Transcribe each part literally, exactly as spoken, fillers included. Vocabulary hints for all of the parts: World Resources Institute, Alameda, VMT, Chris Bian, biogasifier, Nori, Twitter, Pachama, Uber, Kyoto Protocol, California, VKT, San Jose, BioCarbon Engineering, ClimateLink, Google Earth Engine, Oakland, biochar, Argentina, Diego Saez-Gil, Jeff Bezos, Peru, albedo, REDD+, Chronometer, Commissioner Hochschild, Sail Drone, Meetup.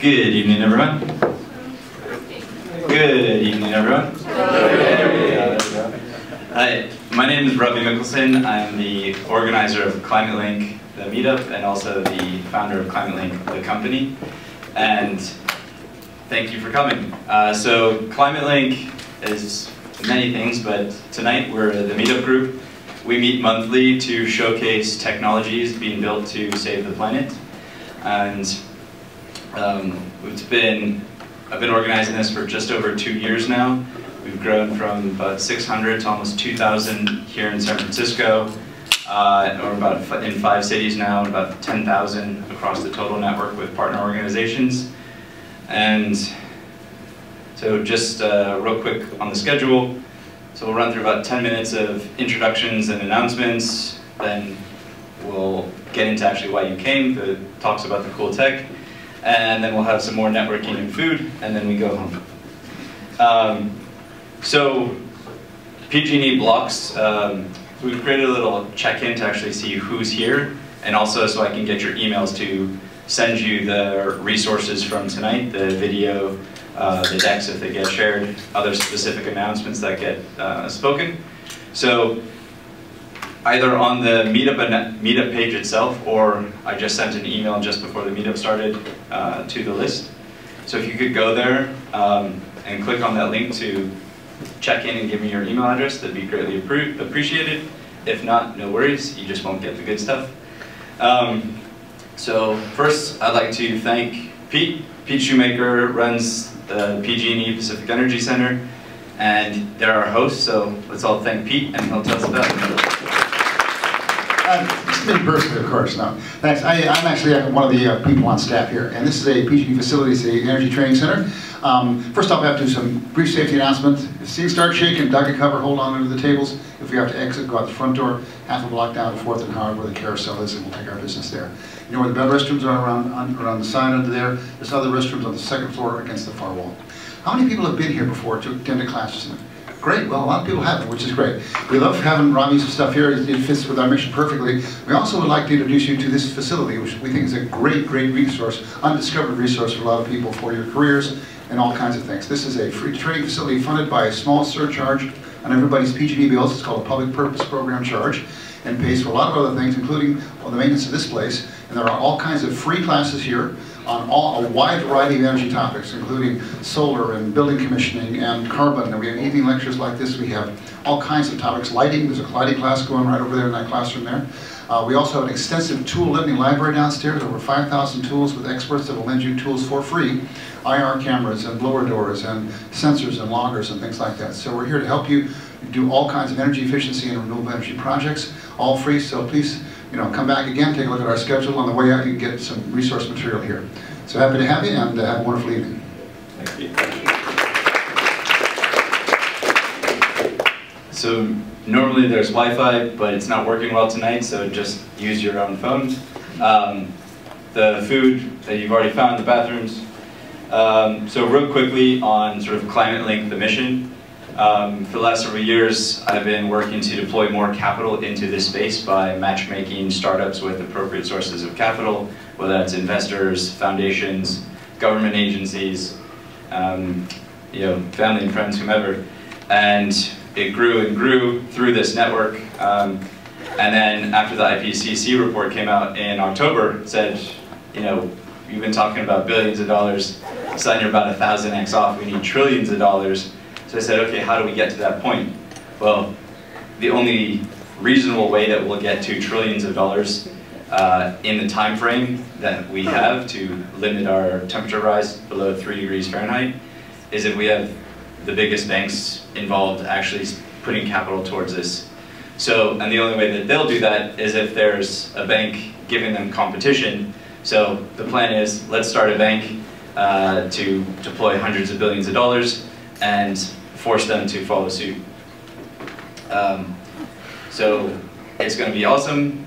Good evening, everyone. Good evening, everyone. Hi, my name is Robbie Mickelson. I'm the organizer of ClimateLink, the meetup, and also the founder of ClimateLink, the company. And thank you for coming. Uh, so ClimateLink is many things, but tonight we're the meetup group. We meet monthly to showcase technologies being built to save the planet. And Um, it's been, I've been organizing this for just over two years now. We've grown from about six hundred to almost two thousand here in San Francisco. Uh, we're about in five cities now, and about ten thousand across the total network with partner organizations. And so just uh, real quick on the schedule. So we'll run through about ten minutes of introductions and announcements. Then we'll get into actually why you came, the talks about the cool tech. And then we'll have some more networking and food, and then we go home. Um, so P G and E blocks, um, we've created a little check-in to actually see who's here, and also so I can get your emails to send you the resources from tonight, the video, uh, the decks if they get shared, other specific announcements that get uh, spoken. So either on the meetup, meetup page itself, or I just sent an email just before the meetup started uh, to the list. So if you could go there um, and click on that link to check in and give me your email address, that'd be greatly appreciated. If not, no worries, you just won't get the good stuff. Um, so first, I'd like to thank Pete. Pete Shoemaker runs the P G and E Pacific Energy Center, and they're our hosts, so let's all thank Pete, and he'll tell us about it. Uh, in person, of course. No, thanks. I, I'm actually one of the uh, people on staff here, and this is a P G and E facility, the Energy Training Center. Um, first off, I have to do some brief safety announcements. If you start shaking, duck a cover, hold on under the tables. If we have to exit, go out the front door, half a block down, fourth and Howard, where the carousel is, and we'll take our business there. You know where the bed restrooms are around on, around the side under there. There's other restrooms on the second floor against the far wall. How many people have been here before to attend a class? Great, well a lot of people have it, which is great. We love having Robbie's stuff here, it fits with our mission perfectly. We also would like to introduce you to this facility, which we think is a great, great resource, undiscovered resource for a lot of people for your careers and all kinds of things. This is a free training facility funded by a small surcharge on everybody's P G and E bills. It's called a public purpose program charge, and pays for a lot of other things, including well, the maintenance of this place. And there are all kinds of free classes here on all, a wide variety of energy topics, including solar and building commissioning and carbon. And we have evening lectures like this. We have all kinds of topics. Lighting, there's a lighting class going right over there in that classroom there. Uh, we also have an extensive tool lending library downstairs, over five thousand tools with experts that will lend you tools for free. I R cameras and blower doors and sensors and loggers and things like that. So we're here to help you do all kinds of energy efficiency and renewable energy projects, all free, so please you know, come back again, take a look at our schedule. On the way out, you can get some resource material here. So happy to have you, and uh, have a wonderful evening. Thank you. So normally there's Wi-Fi, but it's not working well tonight, so just use your own phones. Um, the food that you've already found, the bathrooms. Um, so real quickly on sort of ClimateLink, the mission. Um, for the last several years, I've been working to deploy more capital into this space by matchmaking startups with appropriate sources of capital, whether that's investors, foundations, government agencies, um, you know, family and friends, whomever. And it grew and grew through this network. Um, and then after the I P C C report came out in October, it said, you know, you've been talking about billions of dollars, so you're about a thousand X off, we need trillions of dollars. So I said, okay, how do we get to that point? Well, the only reasonable way that we'll get to trillions of dollars uh, in the time frame that we have to limit our temperature rise below three degrees Fahrenheit is if we have the biggest banks involved actually putting capital towards this. So, and the only way that they'll do that is if there's a bank giving them competition. So the plan is, let's start a bank uh, to deploy hundreds of billions of dollars and force them to follow suit. Um, so it's going to be awesome.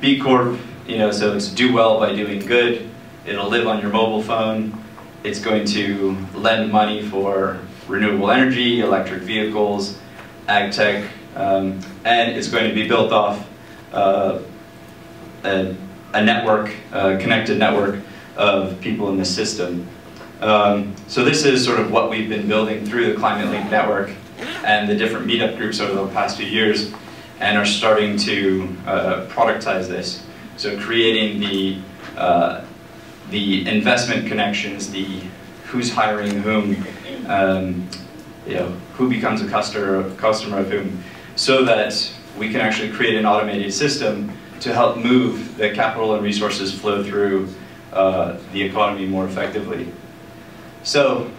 B Corp, you know, so it's do well by doing good. It'll live on your mobile phone. It's going to lend money for renewable energy, electric vehicles, ag tech, um, and it's going to be built off uh, a, a network, a connected network of people in the system. Um, so this is sort of what we've been building through the ClimateLink network and the different meetup groups over the past few years, and are starting to uh, productize this. So creating the, uh, the investment connections, the who's hiring whom, um, you know, who becomes a customer, customer of whom, so that we can actually create an automated system to help move the capital and resources flow through uh, the economy more effectively. So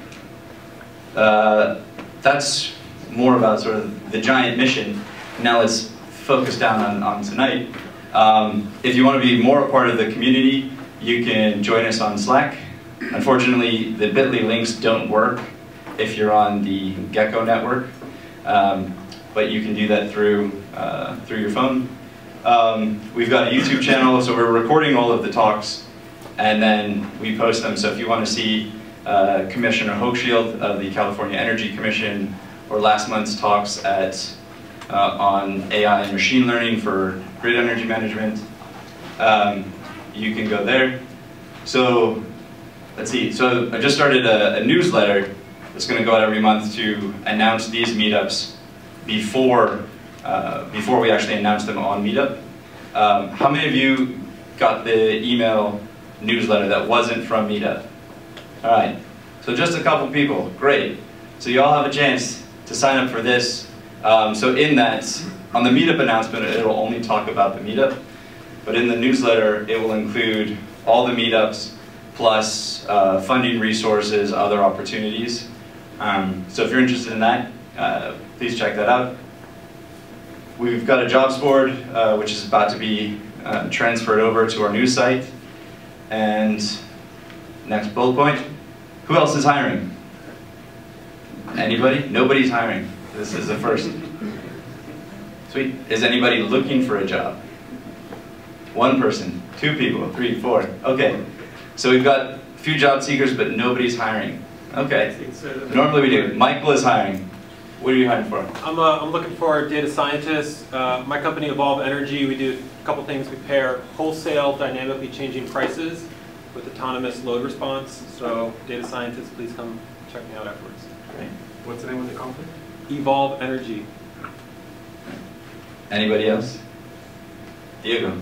uh, that's more about sort of the giant mission. Now let's focus down on, on tonight. Um, if you want to be more a part of the community, you can join us on Slack. Unfortunately, the Bitly links don't work if you're on the Gecko network, um, but you can do that through, uh, through your phone. Um, we've got a YouTube channel, so we're recording all of the talks, and then we post them. So if you want to see uh, Commissioner Hochschild of the California Energy Commission, or last month's talks at, uh, on A I and machine learning for grid energy management, um, you can go there. So let's see, so I just started a, a newsletter that's going to go out every month to announce these meetups before, uh, before we actually announce them on Meetup. Um, how many of you got the email newsletter that wasn't from Meetup? All right, so just a couple people, great. So you all have a chance to sign up for this. Um, so in that, on the Meetup announcement, it will only talk about the Meetup, but in the newsletter, it will include all the meetups, plus uh, funding resources, other opportunities. Um, so if you're interested in that, uh, please check that out. We've got a jobs board, uh, which is about to be uh, transferred over to our new site. And next bullet point, who else is hiring? Anybody? Nobody's hiring. This is the first. Sweet. Is anybody looking for a job? One person, two people, three, four. Okay. So we've got a few job seekers, but nobody's hiring. Okay. Normally we do. Michael is hiring. What are you hiring for? I'm, uh, I'm looking for data scientists. Uh, my company, Evolve Energy, we do a couple things. We pair wholesale dynamically changing prices with autonomous load response. So data scientists, please come check me out afterwards. Great. What's the name of the company? Evolve Energy. Anybody else? Diego.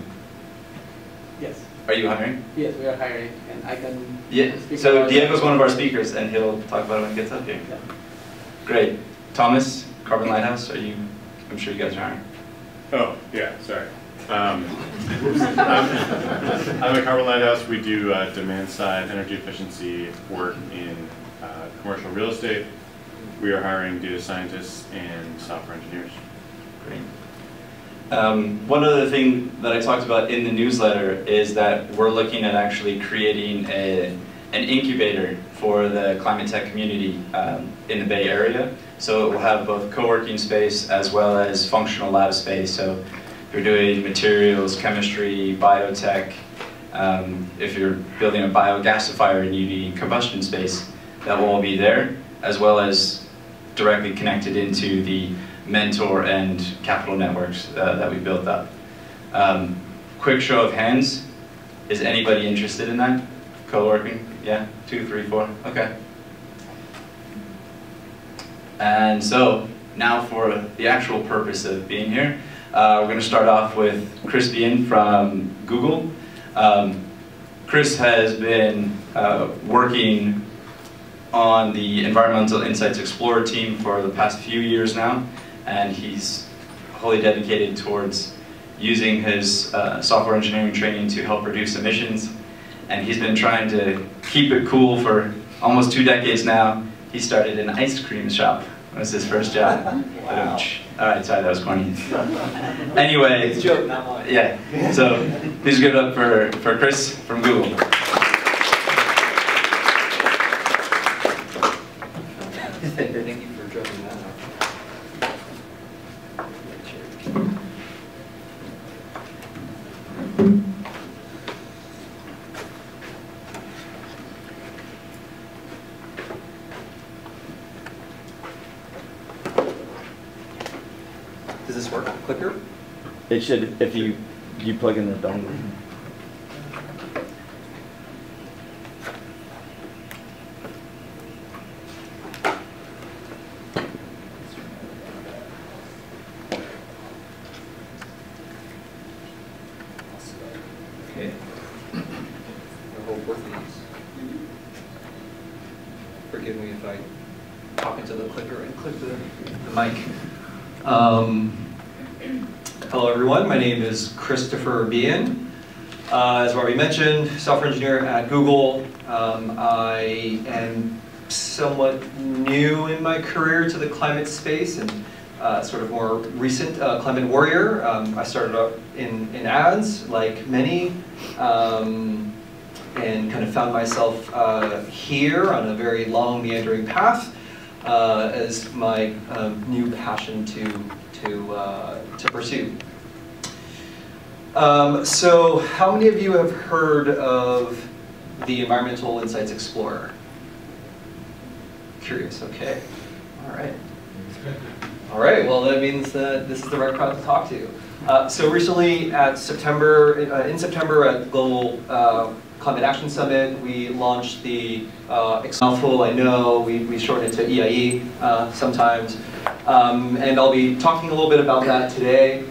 Yes. Are you hiring? Yes, we are hiring, and I can. Yeah. So Diego's one of our speakers, and he'll talk about it when he gets up here. Yeah. Great. Thomas, Carbon Lighthouse, are you? I'm sure you guys are hiring. Oh yeah, sorry. Um, I'm, I'm at Carbon Lighthouse. We do uh, demand side energy efficiency work in uh, commercial real estate. We are hiring data scientists and software engineers. Great. Um, one other thing that I talked about in the newsletter is that we're looking at actually creating a, an incubator for the climate tech community um, in the Bay Area. So it will have both co-working space as well as functional lab space. So if you're doing materials, chemistry, biotech, um, if you're building a biogasifier and you need combustion space, that will all be there, as well as directly connected into the mentor and capital networks uh, that we built up. Um, quick show of hands. Is anybody interested in that? Co-working? Yeah, two, three, four, okay. And so now for the actual purpose of being here, uh, we're gonna start off with Chris Bian from Google. Um, Chris has been uh, working on the Environmental Insights Explorer team for the past few years now, and he's wholly dedicated towards using his uh, software engineering training to help reduce emissions. And he's been trying to keep it cool for almost two decades now. He started an ice cream shop. That was his first job. Wow. All right, sorry, that was corny. Anyway, it's a joke, not mine. Yeah, so please give it up for, for Chris from Google. Thank you for driving that out. Does this work? Clicker? It should, if you you plug in the dongle. Christopher Bian, uh, as Robbie mentioned, software engineer at Google. Um, I am somewhat new in my career to the climate space and uh, sort of more recent uh, climate warrior. Um, I started up in, in ads, like many, um, and kind of found myself uh, here on a very long meandering path uh, as my um, new passion to, to, uh, to pursue. Um, so, how many of you have heard of the Environmental Insights Explorer? Curious, okay. All right. All right, well that means that this is the right crowd to talk to. Uh, so recently, at September, uh, in September at the Global uh, Climate Action Summit, we launched the uh, mouthful, I know, we, we shorten it to E I E uh, sometimes. Um, and I'll be talking a little bit about that today.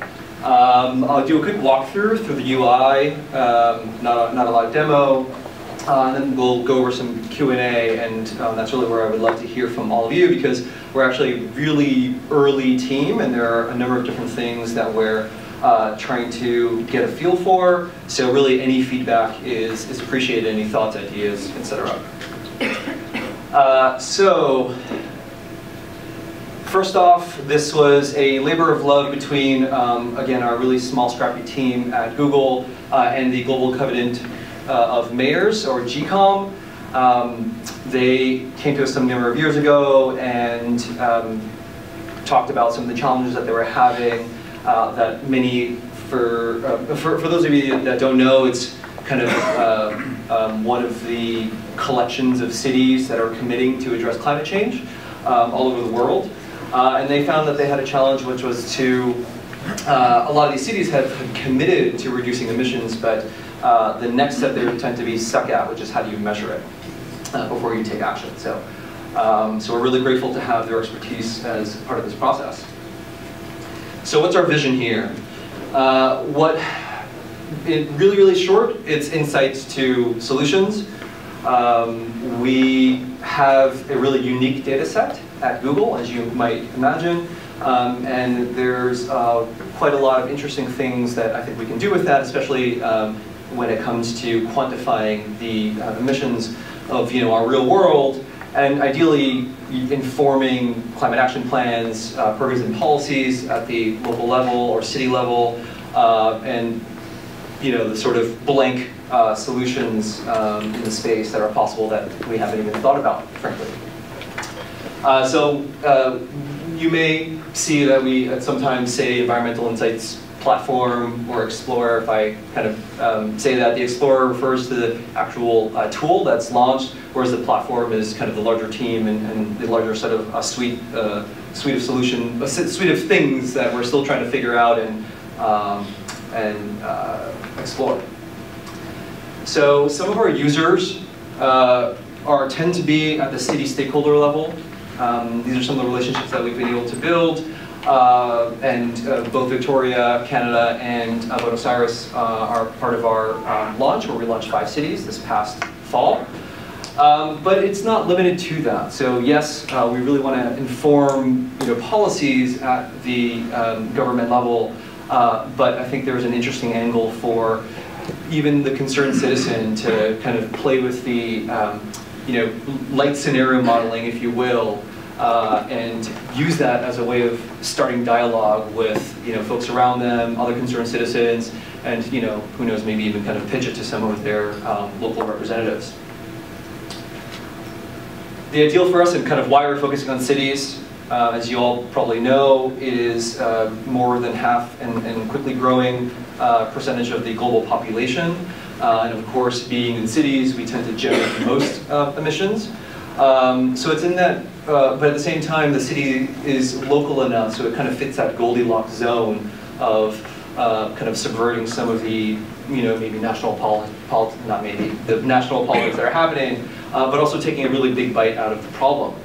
Um, I'll do a quick walkthrough through the U I, um, not, a, not a lot of demo, uh, and then we'll go over some Q and A, and um, that's really where I would love to hear from all of you, because we're actually a really early team, and there are a number of different things that we're uh, trying to get a feel for, so really any feedback is, is appreciated, any thoughts, ideas, et cetera. Uh, so. First off, this was a labor of love between, um, again, our really small, scrappy team at Google uh, and the Global Covenant uh, of Mayors, or G COM. Um, they came to us some number of years ago and um, talked about some of the challenges that they were having. Uh, that many, for, uh, for for those of you that don't know, it's kind of uh, um, one of the collections of cities that are committing to address climate change um, all over the world. Uh, and they found that they had a challenge, which was to, uh, a lot of these cities have committed to reducing emissions, but uh, the next step they tend to be stuck at, which is how do you measure it uh, before you take action. So, um, so we're really grateful to have their expertise as part of this process. So what's our vision here? Uh, what, in really, really short, it's insights to solutions. Um, we have a really unique data set at Google, as you might imagine, um, and there's uh, quite a lot of interesting things that I think we can do with that, especially um, when it comes to quantifying the uh, emissions of you know our real world, and ideally informing climate action plans, uh, programs, and policies at the local level or city level, uh, and you know the sort of blank uh, solutions um, in the space that are possible that we haven't even thought about, frankly. Uh, so uh, you may see that we sometimes say environmental insights platform or explorer. If I kind of um, say that, the explorer refers to the actual uh, tool that's launched, whereas the platform is kind of the larger team and, and the larger set of a suite, uh, suite of solution, a suite of things that we're still trying to figure out and um, and uh, explore. So some of our users uh, are tend to be at the city stakeholder level. Um, these are some of the relationships that we've been able to build, uh, and uh, both Victoria, Canada, and uh, Buenos Aires uh, are part of our um, launch, where we launched five cities this past fall. Um, but it's not limited to that. So yes, uh, we really want to inform you know, policies at the um, government level, uh, but I think there's an interesting angle for even the concerned citizen to kind of play with the um, you know, light scenario modeling, if you will, uh, and use that as a way of starting dialogue with, you know, folks around them, other concerned citizens, and, you know, who knows, maybe even kind of pitch it to some of their um, local representatives. the ideal for us and kind of why we're focusing on cities, uh, as you all probably know, is uh, more than half and, and quickly growing uh, percentage of the global population. Uh, and of course, being in cities, we tend to generate the most uh, emissions. Um, so it's in that, uh, but at the same time, the city is local enough, so it kind of fits that Goldilocks zone of uh, kind of subverting some of the, you know, maybe national politics, not maybe, the national politics that are happening, uh, but also taking a really big bite out of the problem.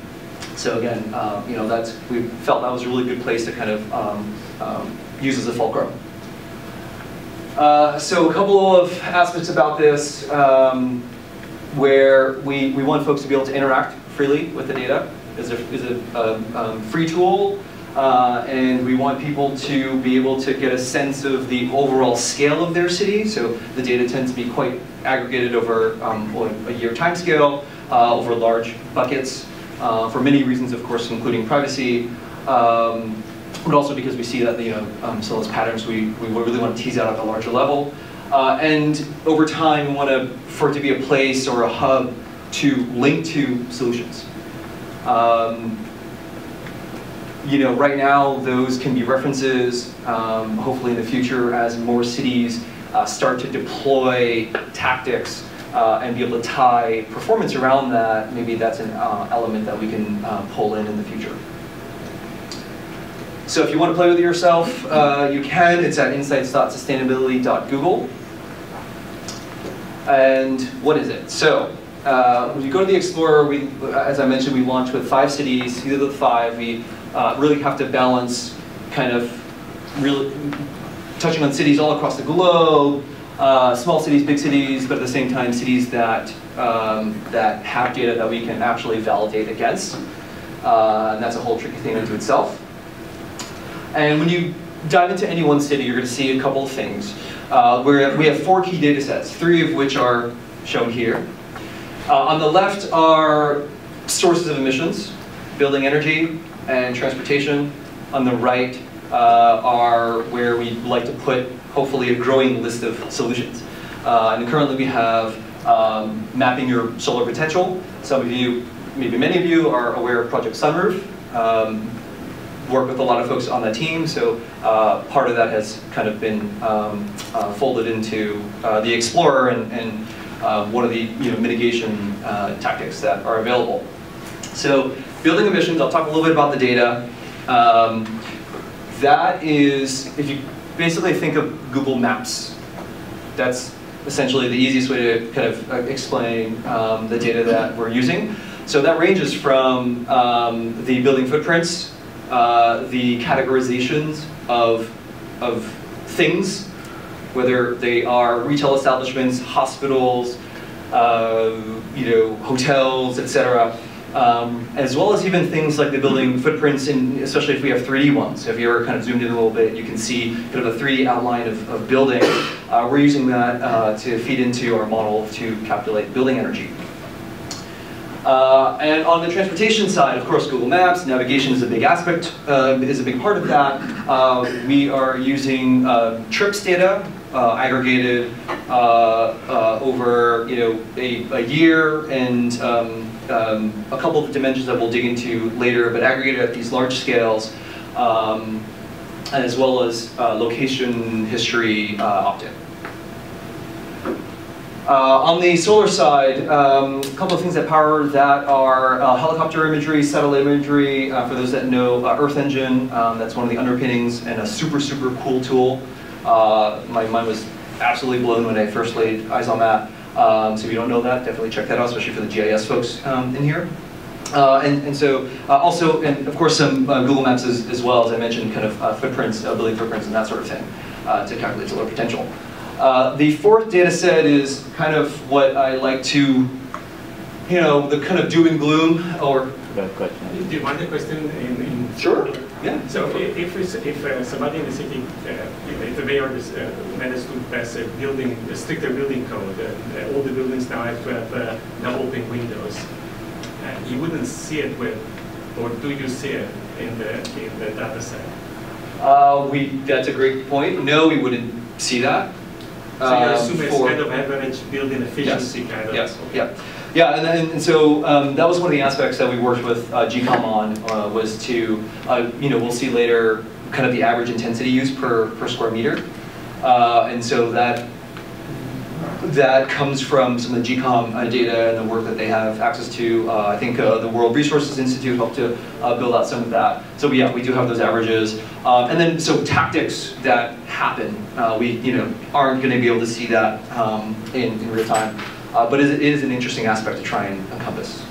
So again, uh, you know, that's, we felt that was a really good place to kind of um, um, use as a fulcrum. Uh, so a couple of aspects about this. Um, where we, we want folks to be able to interact freely with the data is a, is a um, um, free tool, uh, and we want people to be able to get a sense of the overall scale of their city. So the data tends to be quite aggregated over um, a year time scale, uh, over large buckets, uh, for many reasons, of course, including privacy, um, but also because we see that, you know, um, so those patterns we, we really want to tease out at the larger level. Uh, and over time, we want to, for it to be a place or a hub to link to solutions. Um, you know, right now, those can be references. Um, hopefully, in the future, as more cities uh, start to deploy tactics uh, and be able to tie performance around that, maybe that's an uh, element that we can uh, pull in in the future. So if you want to play with it yourself, uh, you can. It's at insights dot sustainability dot google. And what is it? So uh, when you go to the Explorer, we, as I mentioned, we launched with five cities. Either the five, we uh, really have to balance kind of really touching on cities all across the globe, uh, small cities, big cities, but at the same time, cities that, um, that have data that we can actually validate against. Uh, and that's a whole tricky thing unto itself. And when you dive into any one city, you're going to see a couple of things. Uh, where we have four key data sets, three of which are shown here. Uh, on the left are sources of emissions, building energy, and transportation. On the right uh, are where we like to put, hopefully, a growing list of solutions. Uh, and currently we have um, mapping your solar potential. Some of you, maybe many of you, are aware of Project Sunroof. Um, work with a lot of folks on that team, so uh, part of that has kind of been um, uh, folded into uh, the Explorer and, and uh, one of the, you know, mitigation uh, tactics that are available. So building emissions, I'll talk a little bit about the data. Um, that is, if you basically think of Google Maps, that's essentially the easiest way to kind of explain um, the data that we're using. So that ranges from um, the building footprints, Uh, the categorizations of, of things, whether they are retail establishments, hospitals, uh, you know, hotels, et cetera, um, as well as even things like the building footprints, in, especially if we have three D ones. So if you ever kind of zoomed in a little bit, you can see kind of a three D outline of, of building. Uh, we're using that uh, to feed into our model to calculate building energy. Uh, and on the transportation side, of course, Google Maps, navigation is a big aspect, uh, is a big part of that. Uh, we are using uh, trips data, uh, aggregated uh, uh, over, you know, a, a year and um, um, a couple of dimensions that we'll dig into later, but aggregated at these large scales, um, as well as uh, location history uh, opt-in. Uh, on the solar side, um, a couple of things that power that are uh, helicopter imagery, satellite imagery. Uh, for those that know uh, Earth Engine, um, that's one of the underpinnings and a super, super cool tool. Uh, my mind was absolutely blown when I first laid eyes on that. Um, so if you don't know that, definitely check that out, especially for the G I S folks um, in here. Uh, and, and so uh, also, and of course, some uh, Google Maps as, as well, as I mentioned, kind of uh, footprints, uh, building footprints and that sort of thing uh, to calculate solar potential. Uh, the fourth data set is kind of what I like to, you know, the kind of doom and gloom or... Do you mind the question in... in sure, yeah. So if, if, if uh, somebody in the city, uh, if the mayor uh, managed to pass a building, a stricter building code, uh, all the buildings now have to have uh, now open windows, uh, you wouldn't see it with, or do you see it in the, in the data set? Uh, we, that's a great point. No, we wouldn't see that. So you assume um, it's kind of average building efficiency, yes, kind of. Yes, okay. Yeah. Yeah, and, and, and so um, that was one of the aspects that we worked with uh, G COM on, uh, was to, uh, you know, we'll see later kind of the average intensity use per, per square meter. Uh, and so that, that comes from some of the G COM uh, data and the work that they have access to. Uh, I think uh, the World Resources Institute helped to uh, build out some of that. So yeah, we do have those averages. Um, and then, so tactics that happen, uh, we you know aren't going to be able to see that um, in, in real time. Uh, but it is an interesting aspect to try and encompass.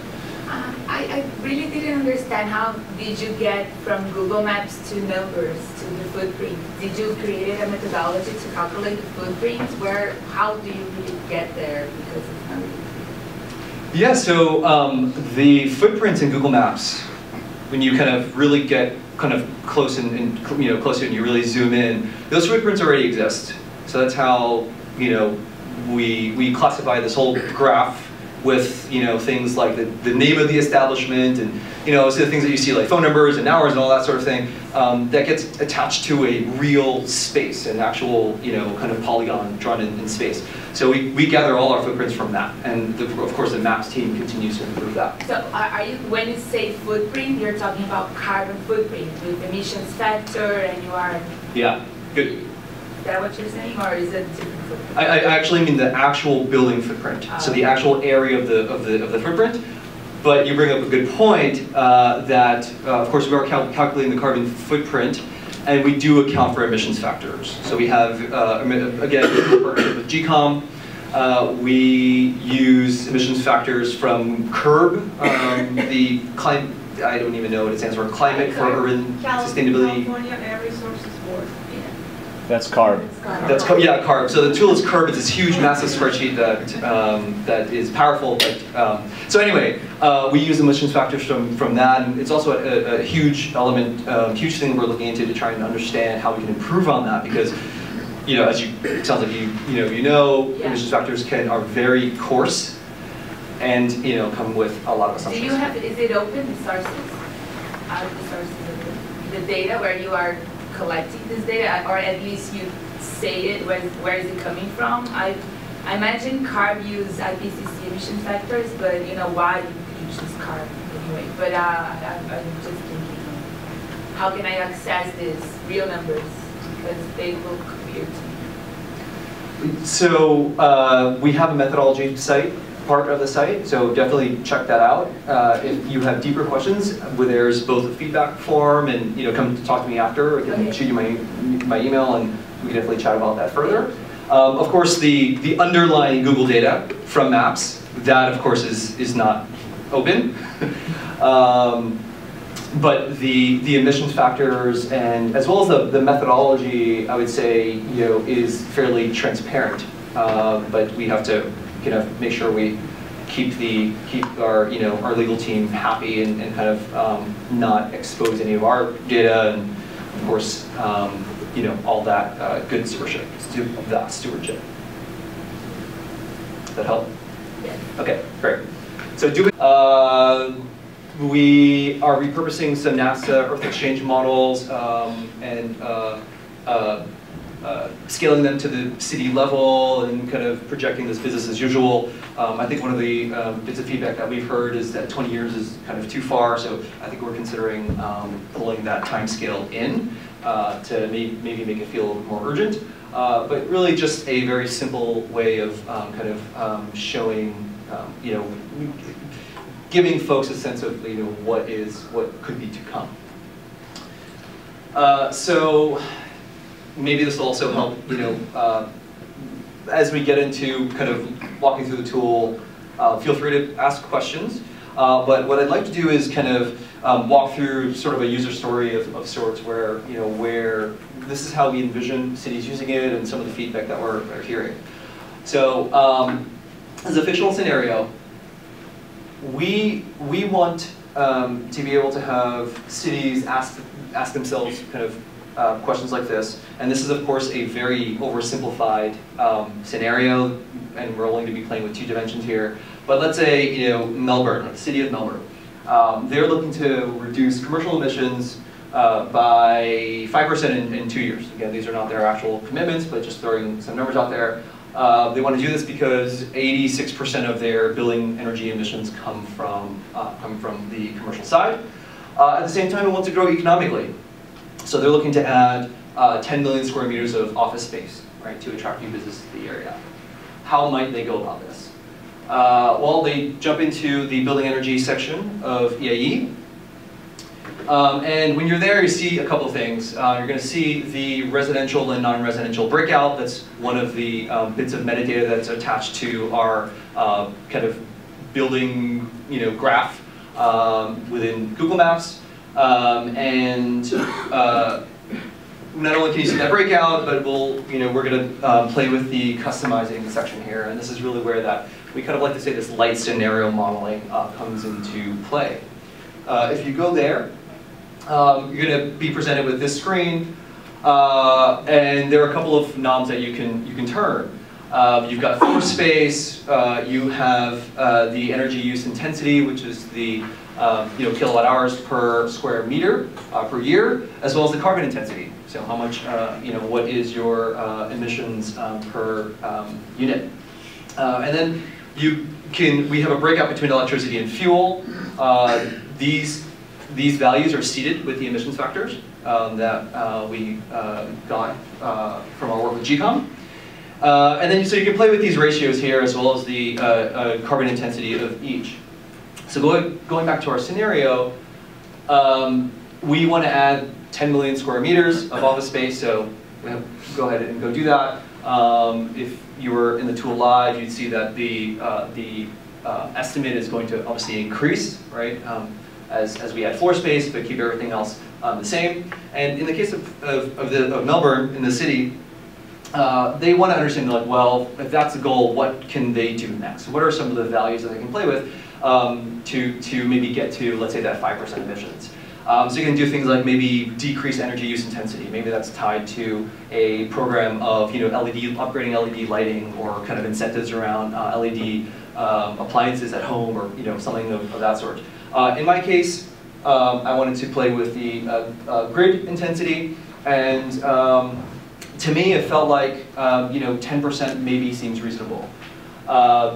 Uh, I, I really didn't understand, how did you get from Google Maps to numbers, to the footprint? Did you create a methodology to calculate the footprints? Where, how do you really get there? Because it's not really... Yeah, so um, the footprints in Google Maps, when you kind of really get kind of close and, and you know closer and you really zoom in, those footprints already exist. So that's how you know we we classify this whole graph with you know things like the, the name of the establishment and you know so the things that you see like phone numbers and hours and all that sort of thing um, that gets attached to a real space, an actual you know kind of polygon drawn in, in space. So we, we gather all our footprints from that, and the, of course the maps team continues to improve that. So are you, when you say footprint, you're talking about carbon footprint with emissions factor, and you are... Yeah, good. Is that what you're saying, or is it different footprint? I, I actually mean the actual building footprint, oh, so the actual area of the of the of the footprint. But you bring up a good point uh, that, uh, of course, we are cal calculating the carbon footprint, and we do account for emissions factors. So we have uh, again with G COM, uh, we use emissions factors from CARB, um, the climate. I don't even know what it stands for. Climate for Urban Cal Sustainability. California Air Resources Board. That's CARB. That's CARB. Yeah, CARB. So the tool is CARB. It's this huge, massive spreadsheet that um, that is powerful. But, um, so anyway, uh, we use emissions factors from from that, and it's also a, a huge element, a huge thing we're looking into to try and understand how we can improve on that, because you know, as you it sounds like you you know you know yeah. emissions factors can are very coarse, and you know come with a lot of assumptions. Do you have? Is it open sources? Out of the sources of the, the data where you are collecting this data, or at least you say it, where, where is it coming from? I, I imagine CARB uses I P C C emission factors, but you know why you choose CARB anyway. But uh, I, I'm just thinking, how can I access these real numbers? Because they look weird to me. So uh, we have a methodology site, part of the site, so definitely check that out. Uh, if you have deeper questions, where there's both a feedback form and you know come talk to me after, or I can shoot you my my email and we can definitely chat about that further. Um, of course, the the underlying Google data from Maps, that of course is is not open, um, but the the emissions factors and as well as the the methodology, I would say you know is fairly transparent, uh, but we have to. You know, make sure we keep the keep our you know our legal team happy and, and kind of um, not expose any of our data, and of course um, you know all that uh, good stewardship. That stewardship. Does that help? Yeah. Okay, great. So do we, uh, we are repurposing some NASA Earth Exchange models um, and. Uh, uh, Uh, scaling them to the city level and kind of projecting this business as usual. Um, I think one of the um, bits of feedback that we've heard is that twenty years is kind of too far, so I think we're considering um, pulling that time scale in uh, to may maybe make it feel more urgent. Uh, but really just a very simple way of um, kind of um, showing, um, you know, giving folks a sense of you know, what is, what could be to come. Uh, so. Maybe this will also help, you know, uh, as we get into kind of walking through the tool, uh, feel free to ask questions. Uh, but what I'd like to do is kind of um, walk through sort of a user story of, of sorts where, you know, where this is how we envision cities using it and some of the feedback that we're, we're hearing. So um, as a fictional scenario, we, we want um, to be able to have cities ask, ask themselves kind of Uh, questions like this, and this is of course a very oversimplified um, scenario, and we're only going to be playing with two dimensions here. But let's say you know Melbourne, the city of Melbourne, um, they're looking to reduce commercial emissions uh, by five percent in, in two years. Again, these are not their actual commitments, but just throwing some numbers out there. Uh, they want to do this because eighty-six percent of their building energy emissions come from, uh, come from the commercial side. Uh, at the same time, they want to grow economically. So they're looking to add uh, ten million square meters of office space, right, to attract new businesses to the area. How might they go about this? Uh, well, they jump into the building energy section of E I E. Um, and when you're there, you see a couple things. Uh, you're going to see the residential and non-residential breakout. That's one of the uh, bits of metadata that's attached to our uh, kind of building, you know, graph um, within Google Maps. Um, and uh, not only can you see that breakout, but we'll, you know, we're going to um, play with the customizing section here. And this is really where that we kind of like to say this light scenario modeling uh, comes into play. Uh, if you go there, um, you're going to be presented with this screen, uh, and there are a couple of knobs that you can you can turn. Uh, you've got floor space. Uh, you have uh, the energy use intensity, which is the uh, you know kilowatt hours per square meter uh, per year, as well as the carbon intensity. So how much uh, you know what is your uh, emissions uh, per um, unit, uh, and then you can we have a breakout between electricity and fuel. Uh, These, these values are seeded with the emissions factors um, that uh, we uh, got uh, from our work with GCOM. Uh, and then, so you can play with these ratios here as well as the uh, uh, carbon intensity of each. So going, going back to our scenario, um, we want to add ten million square meters of office space, so go ahead and go do that. Um, if you were in the tool live, you'd see that the, uh, the uh, estimate is going to obviously increase, right? Um, As, as we add floor space, but keep everything else um, the same. And in the case of, of, of, the, of Melbourne, in the city, uh, they want to understand, like, well, if that's the goal, what can they do next? What are some of the values that they can play with um, to, to maybe get to, let's say, that five percent emissions? Um, so you can do things like maybe decrease energy use intensity. Maybe that's tied to a program of, you know, L E D, upgrading L E D lighting, or kind of incentives around uh, L E D um, appliances at home, or, you know, something of, of that sort. Uh, in my case, um, I wanted to play with the uh, uh, grid intensity, and um, to me, it felt like um, you know ten percent maybe seems reasonable. Uh,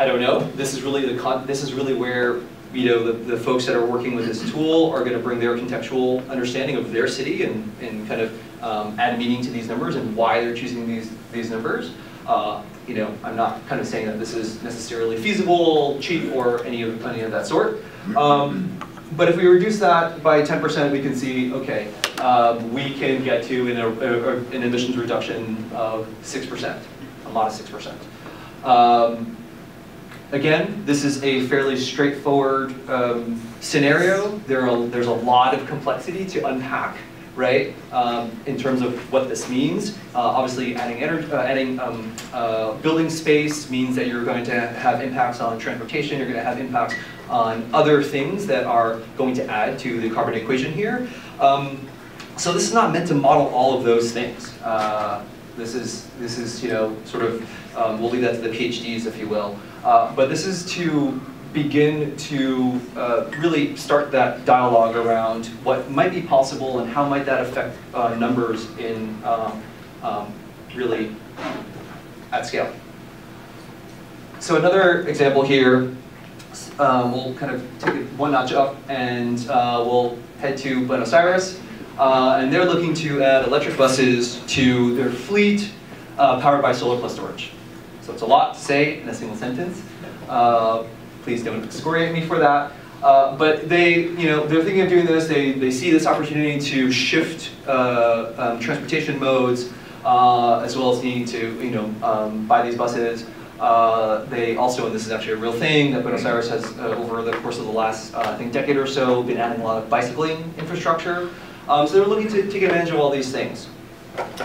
I don't know. This is really the con this is really where you know the, the folks that are working with this tool are going to bring their contextual understanding of their city and and kind of um, add meaning to these numbers and why they're choosing these these numbers. Uh, you know, I'm not kind of saying that this is necessarily feasible, cheap, or any of any of that sort. Um, but if we reduce that by ten percent, we can see, okay, um, we can get to an, a, a, an emissions reduction of six percent, a lot of six percent. Um, again, this is a fairly straightforward um, scenario. There are, there's a lot of complexity to unpack, right, um, in terms of what this means. Uh, obviously, adding, energy, uh, adding um, uh, building space means that you're going to have impacts on transportation, you're going to have impacts on other things that are going to add to the carbon equation here. Um, so this is not meant to model all of those things. Uh, this is, this is, you know, sort of, um, we'll leave that to the PhDs, if you will. Uh, but this is to begin to uh, really start that dialogue around what might be possible and how might that affect uh, numbers in um, um, really at scale. So another example here, uh, we'll kind of take it one notch up and uh, we'll head to Buenos Aires. Uh, and they're looking to add electric buses to their fleet uh, powered by solar plus storage. So it's a lot to say in a single sentence. Uh, Please don't excoriate me for that. Uh, but they, you know, they're thinking of doing this. They, they see this opportunity to shift uh, um, transportation modes, uh, as well as needing to, you know, um, buy these buses. Uh, they also, and this is actually a real thing, that Buenos Aires has, uh, over the course of the last, uh, I think, decade or so, been adding a lot of bicycling infrastructure. Um, so they're looking to take advantage of all these things.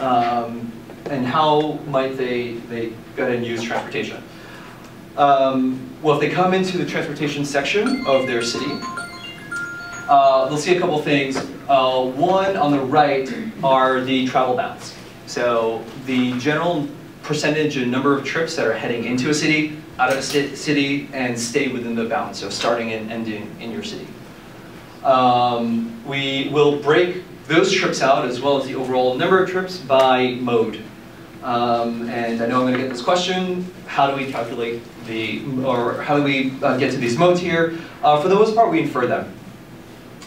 Um, and how might they, they go ahead and use transportation? Um, well, if they come into the transportation section of their city, uh, they'll see a couple things. Uh, one on the right are the travel bounds. So the general percentage and number of trips that are heading into a city, out of a city, and stay within the bounds, so starting and ending in your city. Um, we will break those trips out as well as the overall number of trips by mode. Um, and I know I'm going to get this question, how do we calculate the, or how do we uh, get to these modes here? Uh, for the most part, we infer them.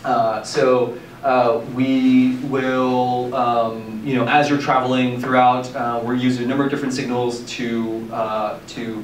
Uh, so uh, we will, um, you know, as you're traveling throughout, uh, we're using a number of different signals to, uh, to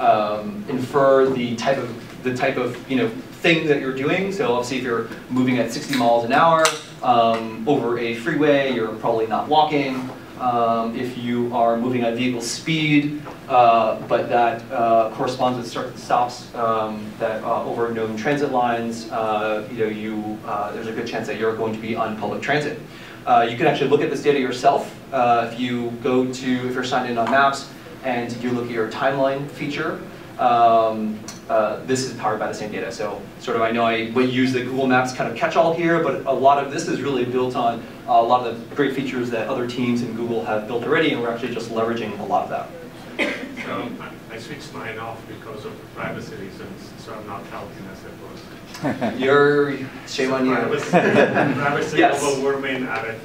um, infer the type of, the type of, you know, thing that you're doing. So obviously if you're moving at sixty miles an hour um, over a freeway, you're probably not walking. Um, if you are moving at vehicle speed, uh, but that uh, corresponds with certain stops um, that uh, over known transit lines, uh, you know, you uh, there's a good chance that you're going to be on public transit. Uh, you can actually look at this data yourself uh, if you go to if you're signed in on Maps and you look at your timeline feature. Um, uh, this is powered by the same data. So sort of I know I would use the Google Maps kind of catch-all here, but a lot of this is really built on a lot of the great features that other teams in Google have built already, and we're actually just leveraging a lot of that. So I switched mine off because of privacy reasons, so I'm not helping as it was. You're, shame so on you. Privacy, privacy yes. Overwhelming at it.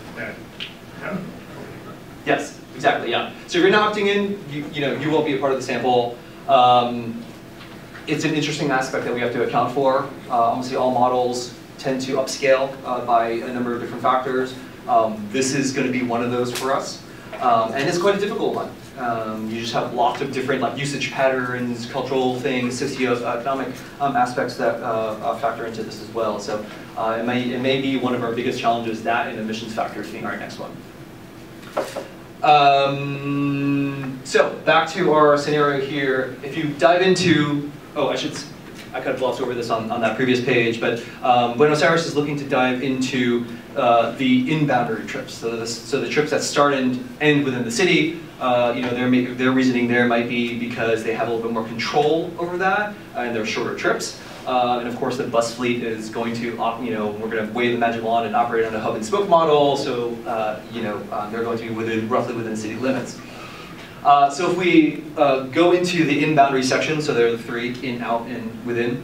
Yeah. Yes, exactly, yeah. So if you're not opting in, you, you know, you won't be a part of the sample. Um, it's an interesting aspect that we have to account for. Uh, obviously all models tend to upscale uh, by a number of different factors. Um, this is going to be one of those for us. Um, and it's quite a difficult one. Um, you just have lots of different like usage patterns, cultural things, socio-economic um, aspects that uh, factor into this as well. So uh, it, may, it may be one of our biggest challenges, that and emissions factors being our next one. Um, so back to our scenario here. If you dive into, oh, I should, I kind of glossed over this on, on that previous page, but um, Buenos Aires is looking to dive into uh, the in-boundary trips. So, this, so the trips that start and end within the city, uh, you know, their, their reasoning there might be because they have a little bit more control over that, and they're shorter trips. Uh, and of course, the bus fleet is going to, you know, we're going to wave the magic wand and operate on a hub and spoke model. So, uh, you know, uh, they're going to be within roughly within city limits. Uh, so, if we uh, go into the in-boundary section, so there are the three in, out, and within.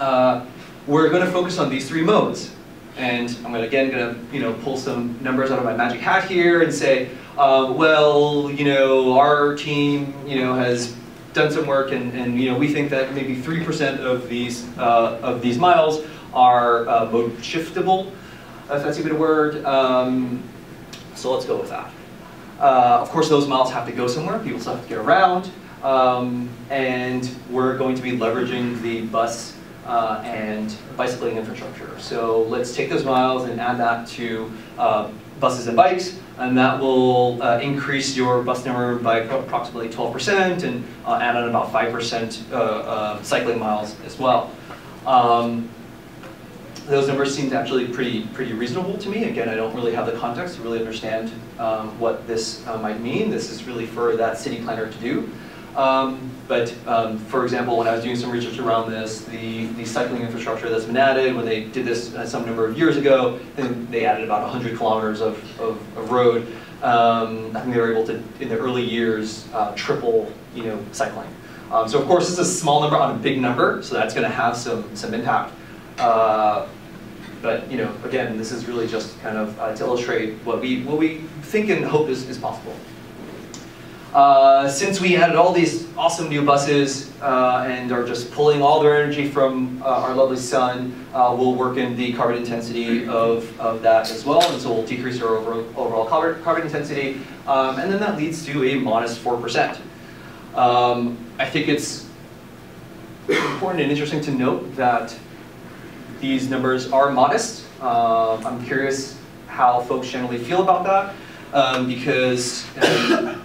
Uh, we're going to focus on these three modes, and I'm gonna, again going to, you know, pull some numbers out of my magic hat here and say, uh, well, you know, our team, you know, has done some work, and, and you know, we think that maybe three percent of these uh, of these miles are uh, mode shiftable, if that's even a word. Um, so let's go with that. Uh, of course, those miles have to go somewhere. People still have to get around, um, and we're going to be leveraging the bus uh, and bicycling infrastructure. So let's take those miles and add that to uh, buses and bikes, and that will uh, increase your bus number by approximately twelve percent and uh, add on about five percent uh, uh, cycling miles as well. Um, those numbers seemed actually pretty pretty reasonable to me. Again, I don't really have the context to really understand um, what this uh, might mean. This is really for that city planner to do. Um, but um, for example, when I was doing some research around this, the, the cycling infrastructure that's been added, when they did this uh, some number of years ago, then they added about one hundred kilometers of, of, of road. Um, I think they were able to, in the early years, uh, triple, you know, cycling. Um, so of course, it's a small number on a big number, so that's going to have some, some impact. Uh, but you know, again, this is really just kind of uh, to illustrate what we what we think and hope is, is possible. Uh, since we added all these awesome new buses uh, and are just pulling all their energy from uh, our lovely sun, uh, we'll work in the carbon intensity of, of that as well, and so we'll decrease our overall, overall carbon, carbon intensity, um, and then that leads to a modest four percent. Um, I think it's important and interesting to note that these numbers are modest. Uh, I'm curious how folks generally feel about that, um, because um,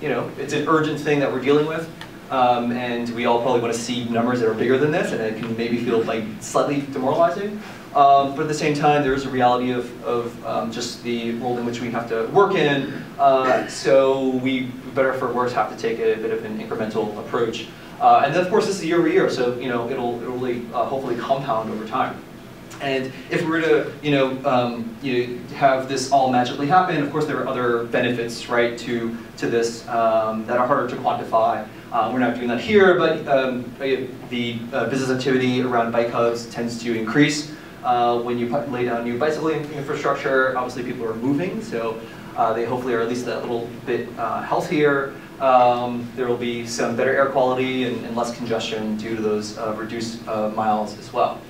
you know, it's an urgent thing that we're dealing with, um, and we all probably want to see numbers that are bigger than this, and it can maybe feel like slightly demoralizing. Um, but at the same time, there is a reality of, of um, just the world in which we have to work in. Uh, so we, better for worse, have to take a bit of an incremental approach. Uh, and then, of course, this is year over year, so you know it'll, it'll really uh, hopefully compound over time. And if we were to, you know, um, you know, have this all magically happen, of course there are other benefits, right, to to this um, that are harder to quantify. Um, we're not doing that here, but um, the uh, business activity around bike hubs tends to increase. uh, when you lay down new bicycle infrastructure, obviously people are moving, so uh, they hopefully are at least a little bit uh, healthier. Um, there will be some better air quality and, and less congestion due to those uh, reduced uh, miles as well.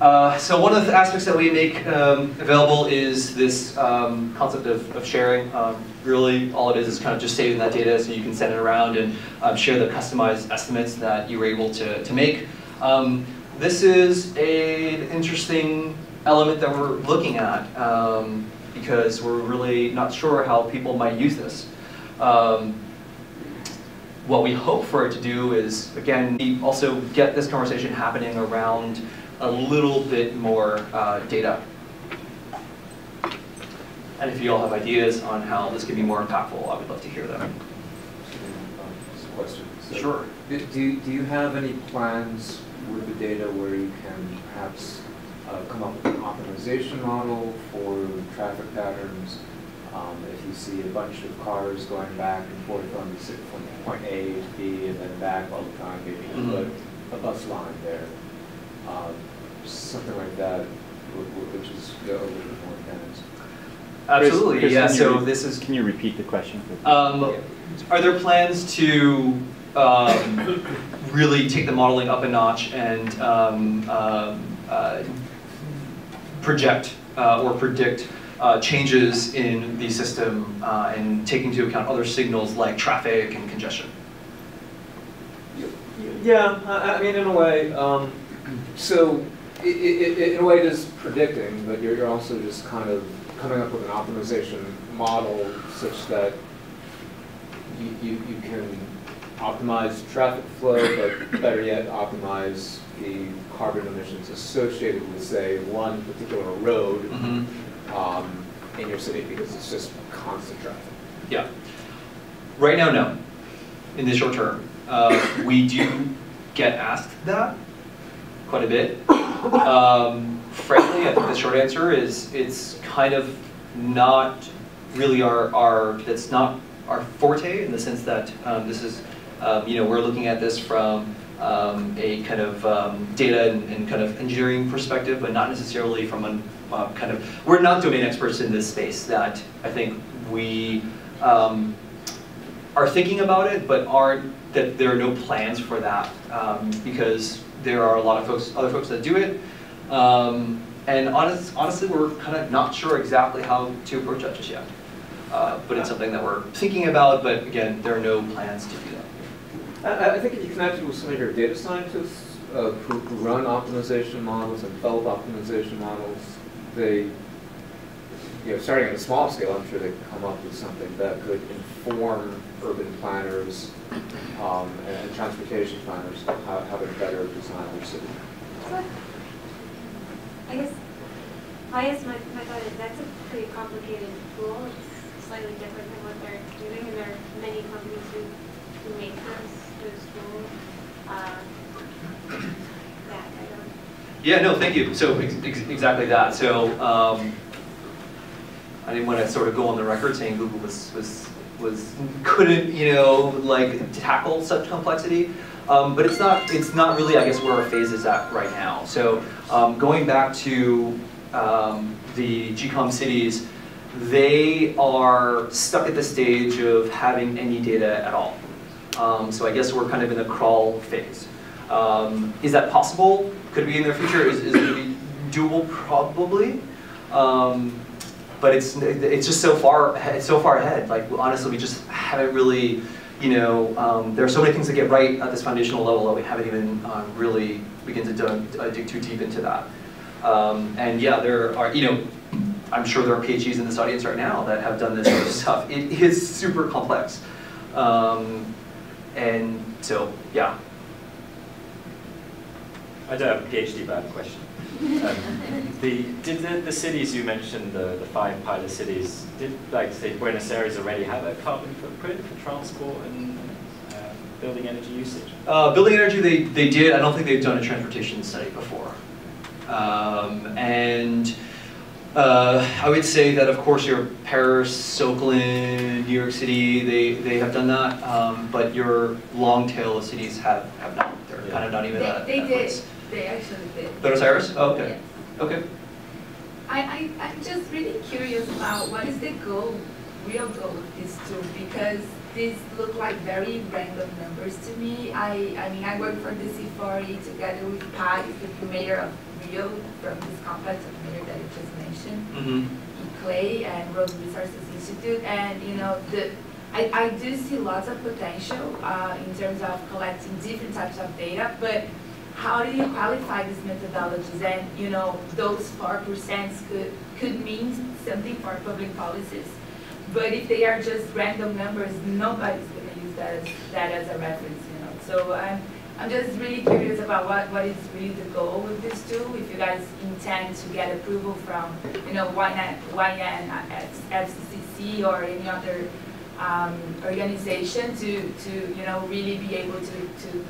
Uh, so one of the aspects that we make um, available is this um, concept of, of sharing. Um, really, all it is is kind of just saving that data so you can send it around and um, share the customized estimates that you were able to, to make. Um, this is a, an interesting element that we're looking at um, because we're really not sure how people might use this. Um, what we hope for it to do is, again, we also get this conversation happening around a little bit more uh, data. And if you all have ideas on how this could be more impactful, I would love to hear them. Sure. Do, do, do you have any plans with the data where you can perhaps uh, come up with an optimization model for traffic patterns? Um, if you see a bunch of cars going back and forth from, from point A to B and then back all the time, maybe mm-hmm. put a bus line there. Um, something like that, which is a little bit more advanced. Absolutely, Chris, yeah. So this is. Can you repeat the question? Um, yeah. Are there plans to um, really take the modeling up a notch and um, uh, uh, project uh, or predict uh, changes in the system uh, and take into account other signals like traffic and congestion? Yeah, I mean, in a way. Um, So, it, it, in a way, it is predicting, but you're, you're also just kind of coming up with an optimization model such that you, you, you can optimize traffic flow, but better yet, optimize the carbon emissions associated with, say, one particular road mm-hmm. um, in your city, because it's just constant traffic. Yeah. Right now, no. In the short term, uh, we do get asked that quite a bit. Um, frankly, I think the short answer is it's kind of not really our, our it's not our forte in the sense that um, this is, um, you know, we're looking at this from um, a kind of um, data and, and kind of engineering perspective, but not necessarily from a uh, kind of, we're not domain experts in this space that I think we um, are thinking about it, but aren't, that there are no plans for that um, because there are a lot of folks, other folks that do it, um, and honest, honestly, we're kind of not sure exactly how to approach that just yet. Uh, but it's something that we're thinking about. But again, there are no plans to do that. I, I think if you connect with some of your data scientists uh, who run optimization models and develop optimization models, they, you know, starting at a small scale, I'm sure they come up with something that could inform urban planners um, and transportation planners how, how to better design their city. So, I guess, I guess my, my thought is that's a pretty complicated tool. It's slightly different than what they're doing, and there are many companies who, who make those, those tools. Uh, yeah, I don't. Yeah, no, thank you. So ex ex exactly that. So um, I didn't want to sort of go on the record saying Google was, was was couldn't, you know, like tackle such complexity, um, but it's not it's not really, I guess, where our phase is at right now. So um, going back to um, the G COM cities, they are stuck at the stage of having any data at all. Um, so I guess we're kind of in the crawl phase. Um, is that possible? Could be in the future. Is, is it doable? Probably. Um, But it's it's just so far it's so far ahead. Like honestly, we just haven't really, you know, um, there are so many things that get right at this foundational level that we haven't even um, really begin to dig, uh, dig too deep into that. Um, and yeah, there are, you know, I'm sure there are PhDs in this audience right now that have done this sort of stuff. It is super complex, um, and so yeah. I do have a PhD bad question. Um, the, did the, the cities you mentioned, the, the five pilot cities, did, like say, Buenos Aires already have a carbon footprint for transport and uh, building energy usage? Uh, building energy, they, they did. I don't think they've done a transportation study before. Um, and uh, I would say that, of course, your Paris, Oakland, New York City, they, they have done that. Um, but your long tail of cities have, have not. They're yeah. kind of not even they, that. They that did. Place. They actually did. Buenos Aires? Oh, okay. Yes. Okay. I, I, I'm just really curious about what is the goal, real goal of these two, because these look like very random numbers to me. I, I mean, I work for the C four E together with Pat, the mayor of Rio, from this complex of mayor that you just mentioned, mm-hmm. Clay and Road Resources Institute, and you know, the, I, I do see lots of potential uh, in terms of collecting different types of data, but how do you qualify these methodologies? And you know, those four percent could could mean something for public policies, but if they are just random numbers, nobody's going to use that as, that as a reference, you know. So I'm I'm just really curious about what what is really the goal with these two. If you guys intend to get approval from you know Y N F C C or any other um, organization to to you know really be able to to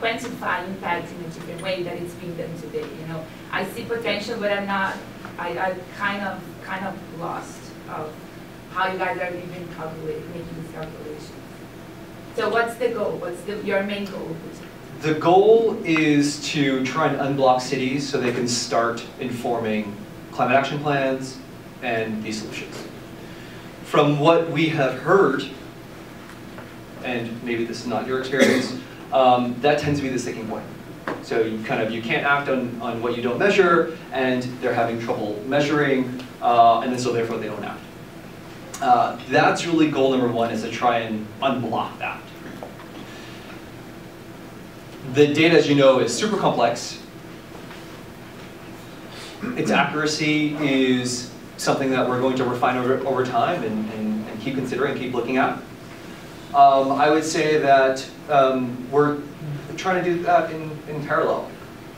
quantify impact in a different way that it's being done today. You know, I see potential, but I'm not. I, I kind of, kind of lost of how you guys are even calculating, making these calculations. So, what's the goal? What's the, your main goal? The goal is to try and unblock cities so they can start informing climate action plans and these solutions. From what we have heard, and maybe this is not your experience. Um, that tends to be the sticking point. So you kind of you can't act on, on what you don't measure, and they're having trouble measuring, uh, and then so therefore they don't act. Uh, that's really goal number one, is to try and unblock that. The data, as you know, is super complex. Its accuracy is something that we're going to refine over, over time and, and, and keep considering, keep looking at. Um, I would say that um, we're trying to do that in, in parallel.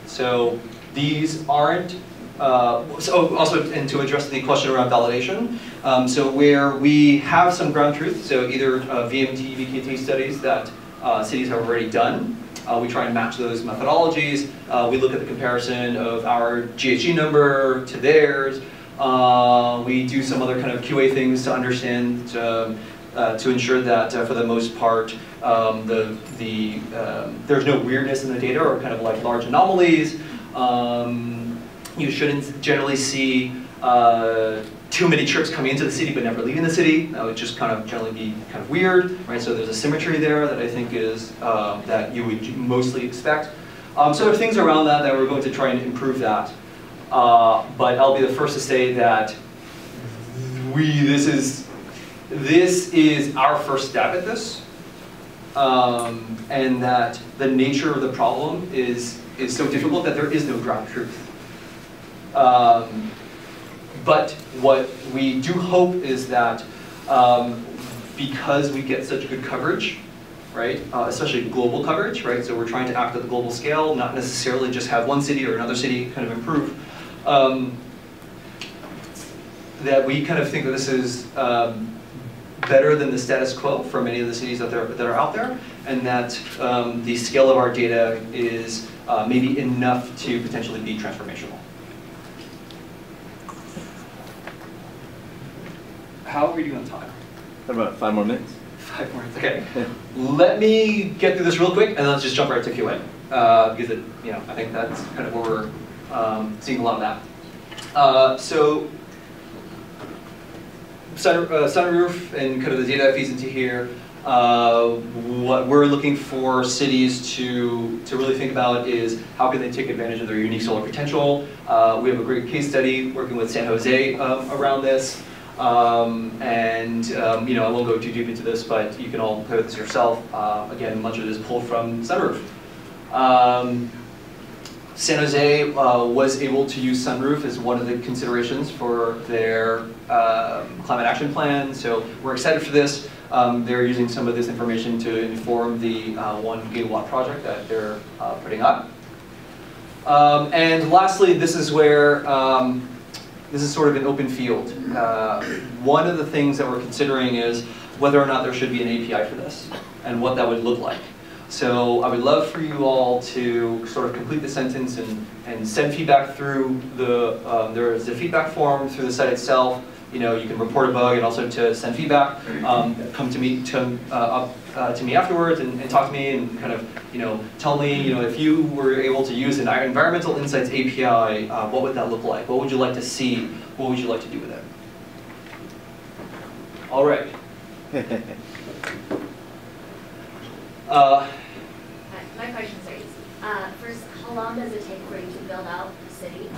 So these aren't, uh, so also and to address the question around validation, um, so where we have some ground truth, so either uh, V M T, V K T studies that uh, cities have already done, uh, we try and match those methodologies, uh, we look at the comparison of our G H G number to theirs, uh, we do some other kind of Q A things to understand, um, Uh, to ensure that uh, for the most part um, the, the, um, there's no weirdness in the data or kind of like large anomalies. Um, you shouldn't generally see uh, too many trips coming into the city but never leaving the city. That would just kind of generally be kind of weird, right? So there's a symmetry there that I think is uh, that you would mostly expect. Um, so there are things around that that we're going to try and improve that. Uh, but I'll be the first to say that we, this is This is our first stab at this, um, and that the nature of the problem is, is so difficult that there is no ground truth. Um, but what we do hope is that um, because we get such good coverage, right, uh, especially global coverage, right, so we're trying to act at the global scale, not necessarily just have one city or another city kind of improve, um, that we kind of think that this is um, better than the status quo for many of the cities that, that are out there, and that um, the scale of our data is uh, maybe enough to potentially be transformational. How are we doing on time? About five more minutes. Five more minutes, okay. Let me get through this real quick, and let's just jump right to Q and A, uh, because it, you know, I think that's kind of where we're um, seeing a lot of that. Uh, so. Sun, uh, sunroof and kind of the data feeds into here. Uh, what we're looking for cities to to really think about is how can they take advantage of their unique solar potential. Uh, we have a great case study working with San Jose um, around this, um, and um, you know I won't go too deep into this, but you can all play with this yourself. Uh, again, much of it is pulled from sunroof. Um, San Jose uh, was able to use sunroof as one of the considerations for their uh, climate action plan, so we're excited for this. Um, they're using some of this information to inform the uh, one gigawatt project that they're uh, putting up. Um, and lastly, this is where um, this is sort of an open field. Uh, one of the things that we're considering is whether or not there should be an A P I for this and what that would look like. So I would love for you all to sort of complete the sentence and, and send feedback through the, um, there is a feedback form through the site itself. you know, you can report a bug and also to send feedback. Um, come to me to uh, up, uh, to me afterwards and, and talk to me and kind of you know tell me you know if you were able to use an Environmental Insights A P I, uh, what would that look like? What would you like to see? What would you like to do with it? All right. uh, My questions are easy. Uh, first, how long does it take for you to build out the city,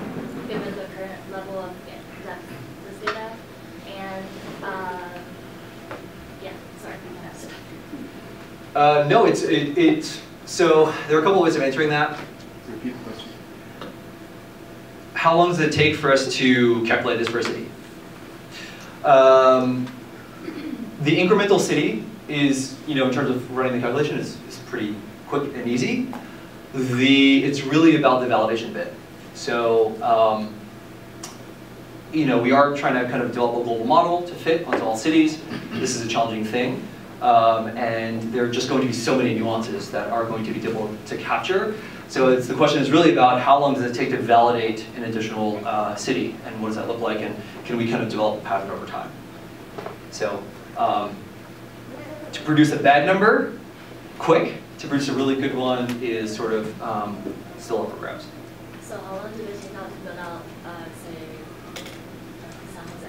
given the current level of depth of this data? And uh, yeah, sorry, I'm gonna ask. Uh, no, it's it, it. So there are a couple of ways of answering that. Repeat the question. How long does it take for us to calculate this for a city? Um, the incremental city is, you know, in terms of running the calculation, is is pretty quick and easy. The, it's really about the validation bit. So, um, you know, we are trying to kind of develop a global model to fit onto all cities. This is a challenging thing. Um, and there are just going to be so many nuances that are going to be difficult to capture. So it's, the question is really about how long does it take to validate an additional uh, city, and what does that look like, and can we kind of develop a pattern over time? So, um, to produce a bad number, quick. To produce a really good one is sort of um, still up for grabs. So how long did it take out to build out, uh, say, San Jose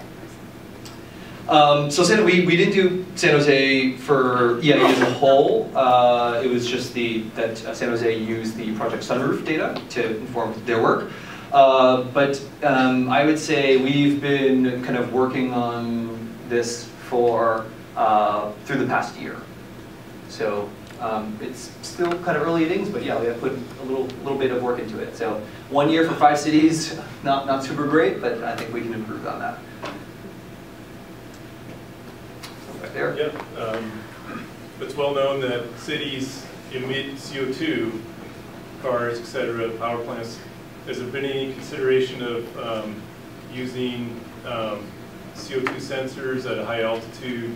first? Um, so San, we, we didn't do San Jose for E I A as a whole. Uh, it was just the that uh, San Jose used the Project Sunroof data to inform their work. Uh, but um, I would say we've been kind of working on this for uh, through the past year. So. Um, it's still kind of early innings, but yeah, we have put a little little bit of work into it. So one year for five cities, not not super great, but I think we can improve on that. Right there. Yeah, um, it's well known that cities emit C O two, cars, et cetera, power plants. Has there been any consideration of um, using um, C O two sensors at a high altitude?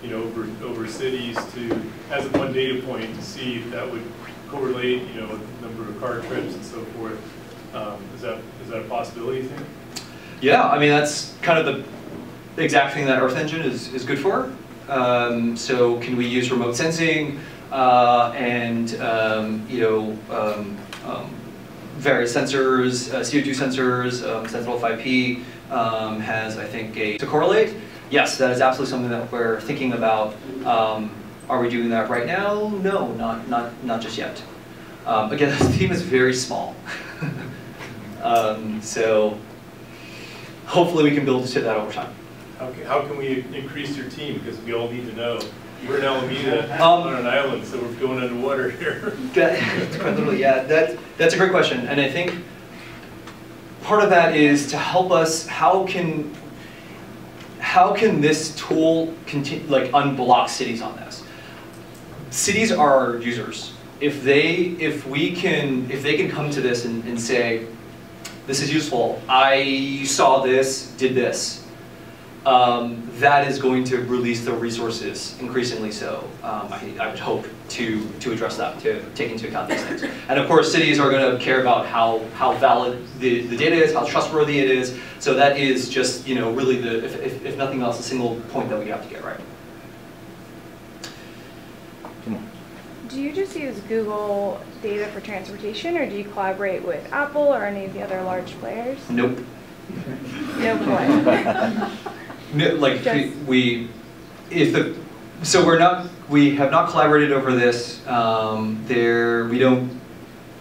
You know, over over cities to as a one data point to see if that would correlate, you know, with the number of car trips and so forth. Um, is that is that a possibility, you think? Yeah, I mean that's kind of the exact thing that Earth Engine is is good for. Um, so can we use remote sensing uh, and um, you know um, um, various sensors, uh, C O two sensors, um, Sentinel five P um, has I think a to correlate. Yes, that is absolutely something that we're thinking about. Um, are we doing that right now? No, not not not just yet. Um, again, this team is very small, um, so hopefully we can build to that over time. Okay, how can we increase your team? Because we all need to know. We're in Alameda um, on an island, so we're going underwater here. That, quite literally, yeah. That that's a great question, and I think part of that is to help us. How can How can this tool continue, like unblock cities on this? Cities are our users. If they, if we can, if they can come to this and, and say, "This is useful. I saw this, did this," um, that is going to release the resources increasingly. So um, I, I would hope to to address that, to take into account these things. And of course, cities are going to care about how how valid the the data is, how trustworthy it is. So that is just, you know, really the, if, if, if nothing else, a single point that we have to get right. Do you just use Google data for transportation, or do you collaborate with Apple or any of the other large players? Nope. Nope. What? No, like just we, if the, so we're not, we have not collaborated over this. Um, there, we don't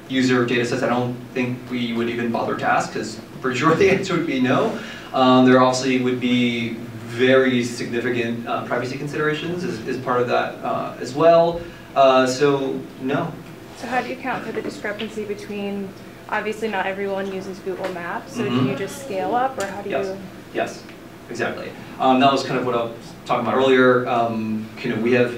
use our data sets. I don't think we would even bother to ask, because pretty sure the answer would be no. Um, there obviously would be very significant uh, privacy considerations as, as part of that uh, as well. Uh, so no. So how do you account for the discrepancy between, obviously not everyone uses Google Maps, so mm-hmm. do you just scale up, or how do yes. you? Yes, exactly. Um, that was kind of what I was talking about earlier. Um, you know, we have,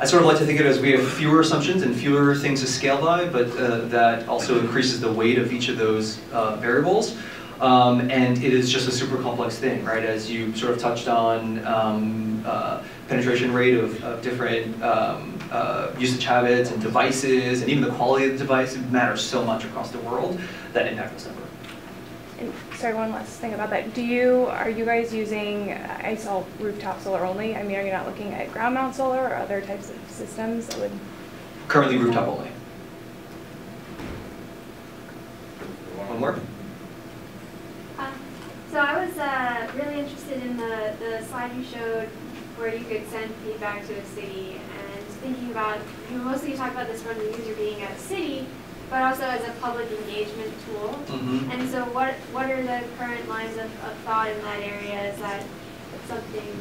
I sort of like to think of it as we have fewer assumptions and fewer things to scale by, but uh, that also increases the weight of each of those uh, variables. Um, and it is just a super complex thing, right? As you sort of touched on, um, uh, penetration rate of, of different um, uh, usage habits and devices, and even the quality of the device matters so much across the world that impact this number. sorry, one last thing about that. Do you, are you guys using, I saw rooftop solar only. I mean, are you not looking at ground mount solar or other types of systems that would? Currently rooftop only. One more. Uh, so I was uh, really interested in the, the slide you showed where you could send feedback to a city, and thinking about, you know, mostly you talk about this from the user being at a city, but also as a public engagement tool. Mm-hmm. And so what what are the current lines of, of thought in that area? Is that something,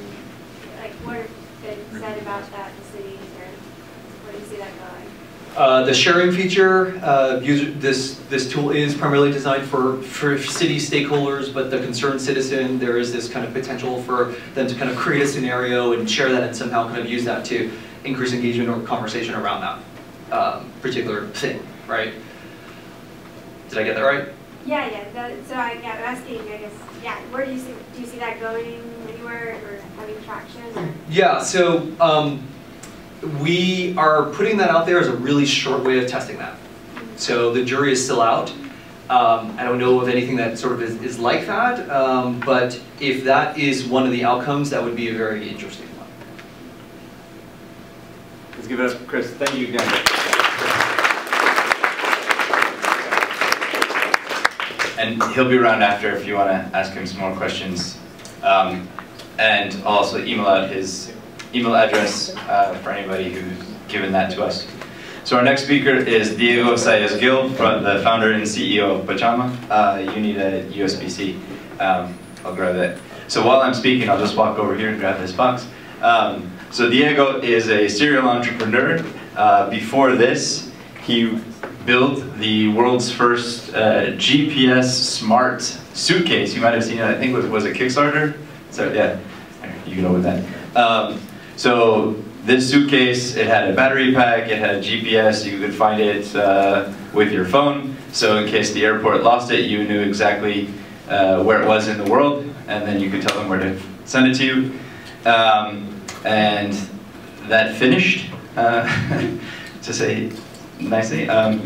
like what has been said about that in cities, or where do you see that going? Uh, the sharing feature, uh, user, this, this tool is primarily designed for, for city stakeholders, but the concerned citizen, there is this kind of potential for them to kind of create a scenario and share that and somehow kind of use that to increase engagement or conversation around that um, particular thing. Right? Did I get that right? Yeah, yeah. The, so I, yeah, I'm asking, I guess, yeah, where do you see, do you see that going anywhere or having traction? Or? Yeah, so um, we are putting that out there as a really short way of testing that. Mm-hmm. So the jury is still out. Um, I don't know of anything that sort of is, is like that, um, but if that is one of the outcomes, that would be a very interesting one. Let's give it up for Chris. Thank you again. And he'll be around after if you want to ask him some more questions. Um, and I'll also email out his email address uh, for anybody who's given that to us. So our next speaker is Diego Saez-Gil, the founder and C E O of Pachama. Uh, you need a U S B C. Um, I'll grab that. So while I'm speaking, I'll just walk over here and grab this box. Um, so Diego is a serial entrepreneur. Uh, before this, he built the world's first uh, G P S smart suitcase. You might have seen it, I think it was, was it Kickstarter? So yeah, you know with that. Um, so this suitcase, it had a battery pack, it had G P S, you could find it uh, with your phone. So in case the airport lost it, you knew exactly uh, where it was in the world, and then you could tell them where to send it to you. Um, and that finished, uh, to say, nicely, um,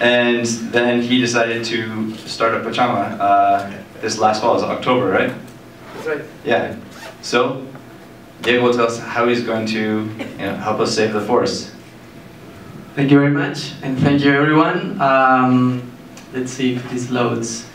and then he decided to start up Pachama uh, this last fall, it was October, right? That's right. Yeah. So, Diego will tell us how he's going to you know, help us save the forest. Thank you very much, and thank you everyone. Um, let's see if this loads.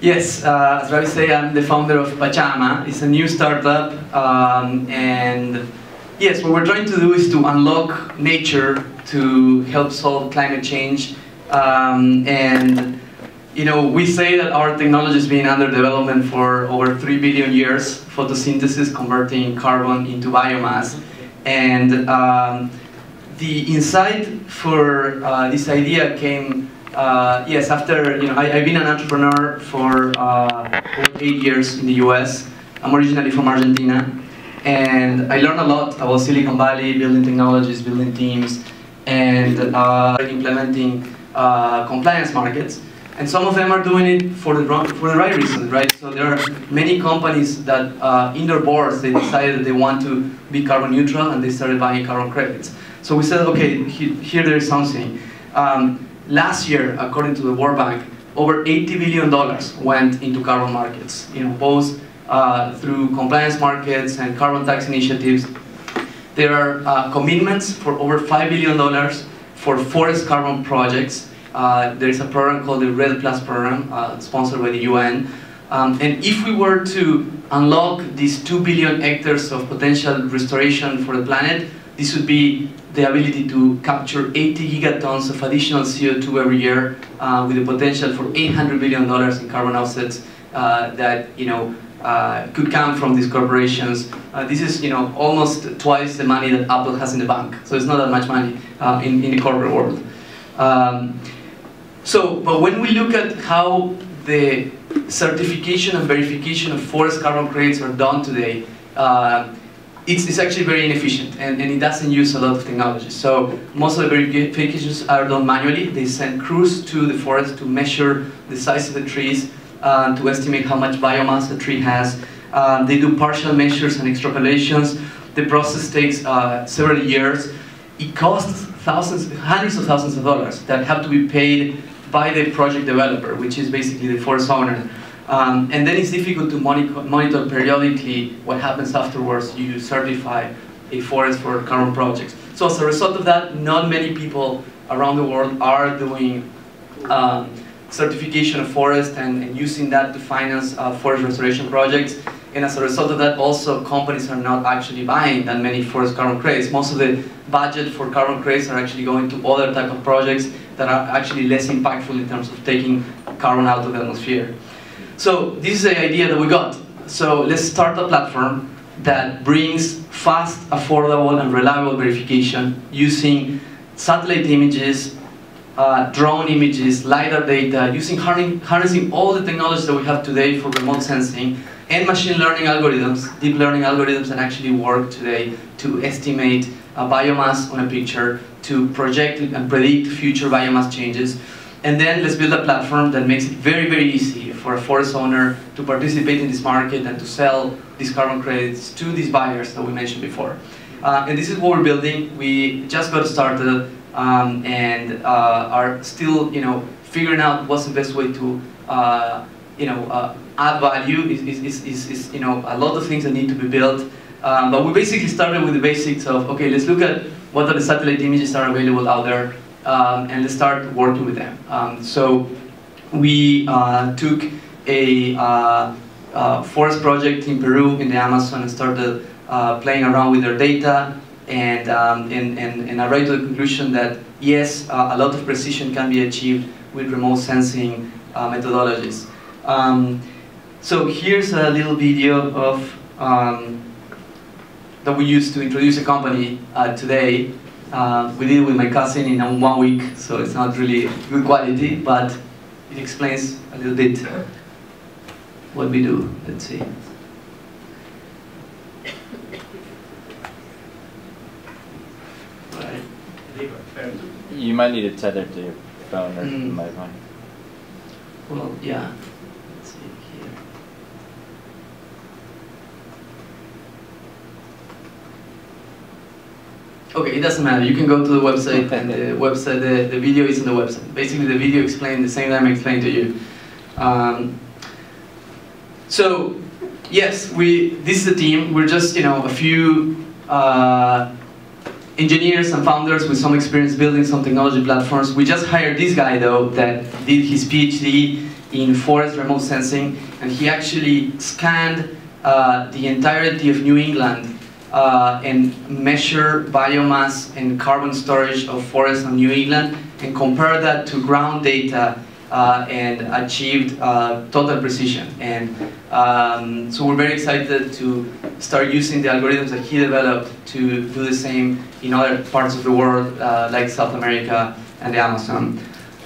Yes, uh, as Robbie said, I'm the founder of Pachama. It's a new startup, um, and yes, what we're trying to do is to unlock nature to help solve climate change. Um, and, you know, we say that our technology has been under development for over three billion years, photosynthesis converting carbon into biomass. And um, the insight for uh, this idea came, uh, yes, after, you know, I, I've been an entrepreneur for uh, eight years in the U S. I'm originally from Argentina. And I learned a lot about Silicon Valley, building technologies, building teams, and uh, implementing uh, compliance markets. And some of them are doing it for the, wrong, for the right reasons, right? So there are many companies that uh, in their boards, they decided they want to be carbon neutral and they started buying carbon credits. So we said, okay, he, here there is something. Um, last year, according to the World Bank, over eighty billion dollars went into carbon markets, you know, both uh, through compliance markets and carbon tax initiatives. There are uh, commitments for over five billion dollars for forest carbon projects. Uh, there is a program called the REDD Plus program, uh, sponsored by the U N. Um, and if we were to unlock these two billion hectares of potential restoration for the planet, this would be the ability to capture eighty gigatons of additional C O two every year, uh, with the potential for eight hundred billion dollars in carbon offsets uh, that, you know, Uh, could come from these corporations. Uh, this is, you know, almost twice the money that Apple has in the bank. So it's not that much money uh, in, in the corporate world. Um, so, but when we look at how the certification and verification of forest carbon credits are done today, uh, it's, it's actually very inefficient, and, and it doesn't use a lot of technology. So most of the verifications are done manually. They send crews to the forest to measure the size of the trees, Uh, to estimate how much biomass a tree has. Uh, they do partial measures and extrapolations. The process takes uh, several years. It costs thousands, hundreds of thousands of dollars that have to be paid by the project developer, which is basically the forest owner. Um, and then it's difficult to monitor, monitor periodically what happens afterwards. You certify a forest for carbon projects. So as a result of that, not many people around the world are doing um, certification of forest and, and using that to finance uh, forest restoration projects. And as a result of that, also companies are not actually buying that many forest carbon credits. Most of the budget for carbon credits are actually going to other type of projects that are actually less impactful in terms of taking carbon out of the atmosphere. So this is the idea that we got. So let's start a platform that brings fast, affordable, and reliable verification using satellite images, uh, drone images, LiDAR data, using harnessing all the technologies that we have today for remote sensing, and machine learning algorithms, deep learning algorithms that actually work today to estimate uh, biomass on a picture, to project and predict future biomass changes. And then let's build a platform that makes it very, very easy for a forest owner to participate in this market and to sell these carbon credits to these buyers that we mentioned before. Uh, and this is what we're building. We just got started um, and uh, are still, you know, figuring out what's the best way to, uh, you know, uh, add value. Is, is, is, is, is, you know, a lot of things that need to be built. Um, but we basically started with the basics of, okay, let's look at what are the satellite images that are available out there. Um, and let's start working with them. Um, so we uh, took a uh, uh, forest project in Peru in the Amazon and started uh, playing around with their data, and, um, and, and, and I arrived to the conclusion that yes, uh, a lot of precision can be achieved with remote sensing uh, methodologies. Um, so here's a little video of um, that we used to introduce a company uh, today. Uh, we did it with my cousin in one week, so it's not really good quality, but it explains a little bit what we do. Let's see. Right. You might need to tether to your phone or mm. microphone. Well, yeah. Let's see here. Okay, it doesn't matter. You can go to the website, and the website, the, the video is on the website. Basically, the video explained the same that I'm explaining to you. Um, so, yes, we. This is a team. We're just, you know, a few uh, engineers and founders with some experience building some technology platforms. We just hired this guy though that did his PhD in forest remote sensing, and he actually scanned uh, the entirety of New England. Uh, and measure biomass and carbon storage of forests on New England and compare that to ground data uh, and achieved uh, total precision. And um, so we're very excited to start using the algorithms that he developed to do the same in other parts of the world, uh, like South America and the Amazon.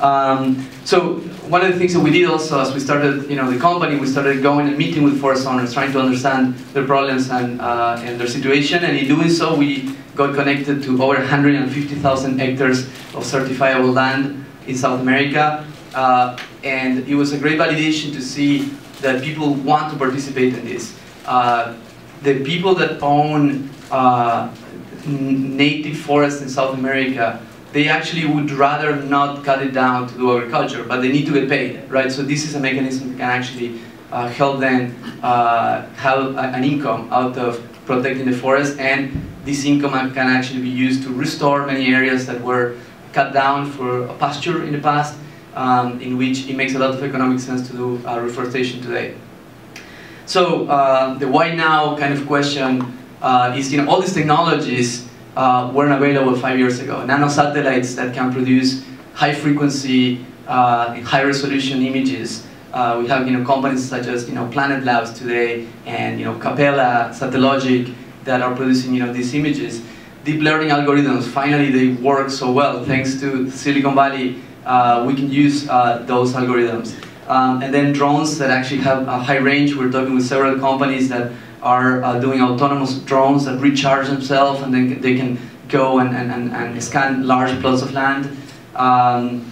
Um, so one of the things that we did also as we started, you know, the company, we started going and meeting with forest owners, trying to understand their problems and, uh, and their situation. And in doing so, we got connected to over one hundred fifty thousand hectares of certifiable land in South America. Uh, and it was a great validation to see that people want to participate in this. Uh, the people that own uh, native forests in South America, they actually would rather not cut it down to do agriculture, but they need to get paid, right? So this is a mechanism that can actually uh, help them uh, have a, an income out of protecting the forest, and this income can actually be used to restore many areas that were cut down for a pasture in the past, um, in which it makes a lot of economic sense to do uh, reforestation today. So uh, the why now kind of question uh, is, you know, all these technologies Uh, weren't available five years ago. Nanosatellites that can produce high-frequency, uh, high-resolution images. Uh, we have, you know, companies such as, you know, Planet Labs today, and, you know, Capella, Satellogic, that are producing, you know, these images. Deep learning algorithms. Finally, they work so well thanks to Silicon Valley. Uh, we can use uh, those algorithms. Um, and then drones that actually have a high range. We're talking with several companies that are uh, doing autonomous drones that recharge themselves, and then they can go and, and, and scan large plots of land. Um,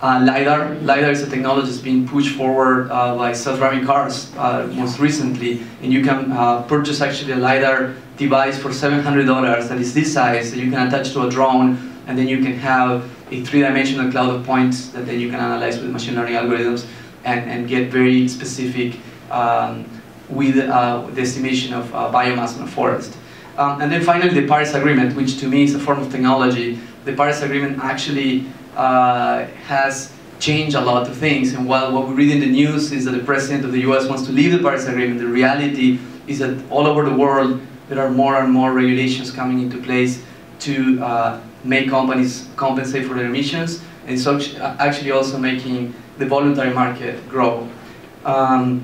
uh, LiDAR. LiDAR is a technology that's being pushed forward uh, by self-driving cars uh, most recently, and you can uh, purchase actually a LiDAR device for seven hundred dollars that is this size that you can attach to a drone, and then you can have a three-dimensional cloud of points that then you can analyze with machine learning algorithms and, and get very specific um, with uh, the estimation of uh, biomass in a forest. Um, and then finally, the Paris Agreement, which to me is a form of technology. The Paris Agreement actually uh, has changed a lot of things. And while what we read in the news is that the president of the U S wants to leave the Paris Agreement, the reality is that all over the world, there are more and more regulations coming into place to uh, make companies compensate for their emissions, and so actually also making the voluntary market grow. Um,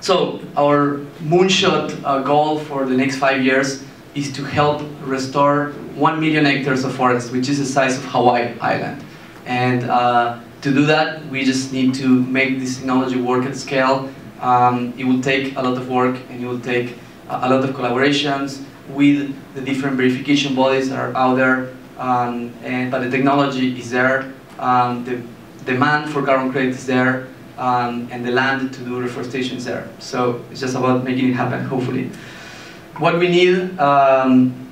so our moonshot uh, goal for the next five years is to help restore one million hectares of forest, which is the size of Hawaii Island. And uh, to do that, we just need to make this technology work at scale. Um, it will take a lot of work, and it will take a lot of collaborations with the different verification bodies that are out there, um, and, but the technology is there, um, the demand for carbon credits is there, um, and the land to do reforestation is there. So it's just about making it happen, hopefully. What we need, um,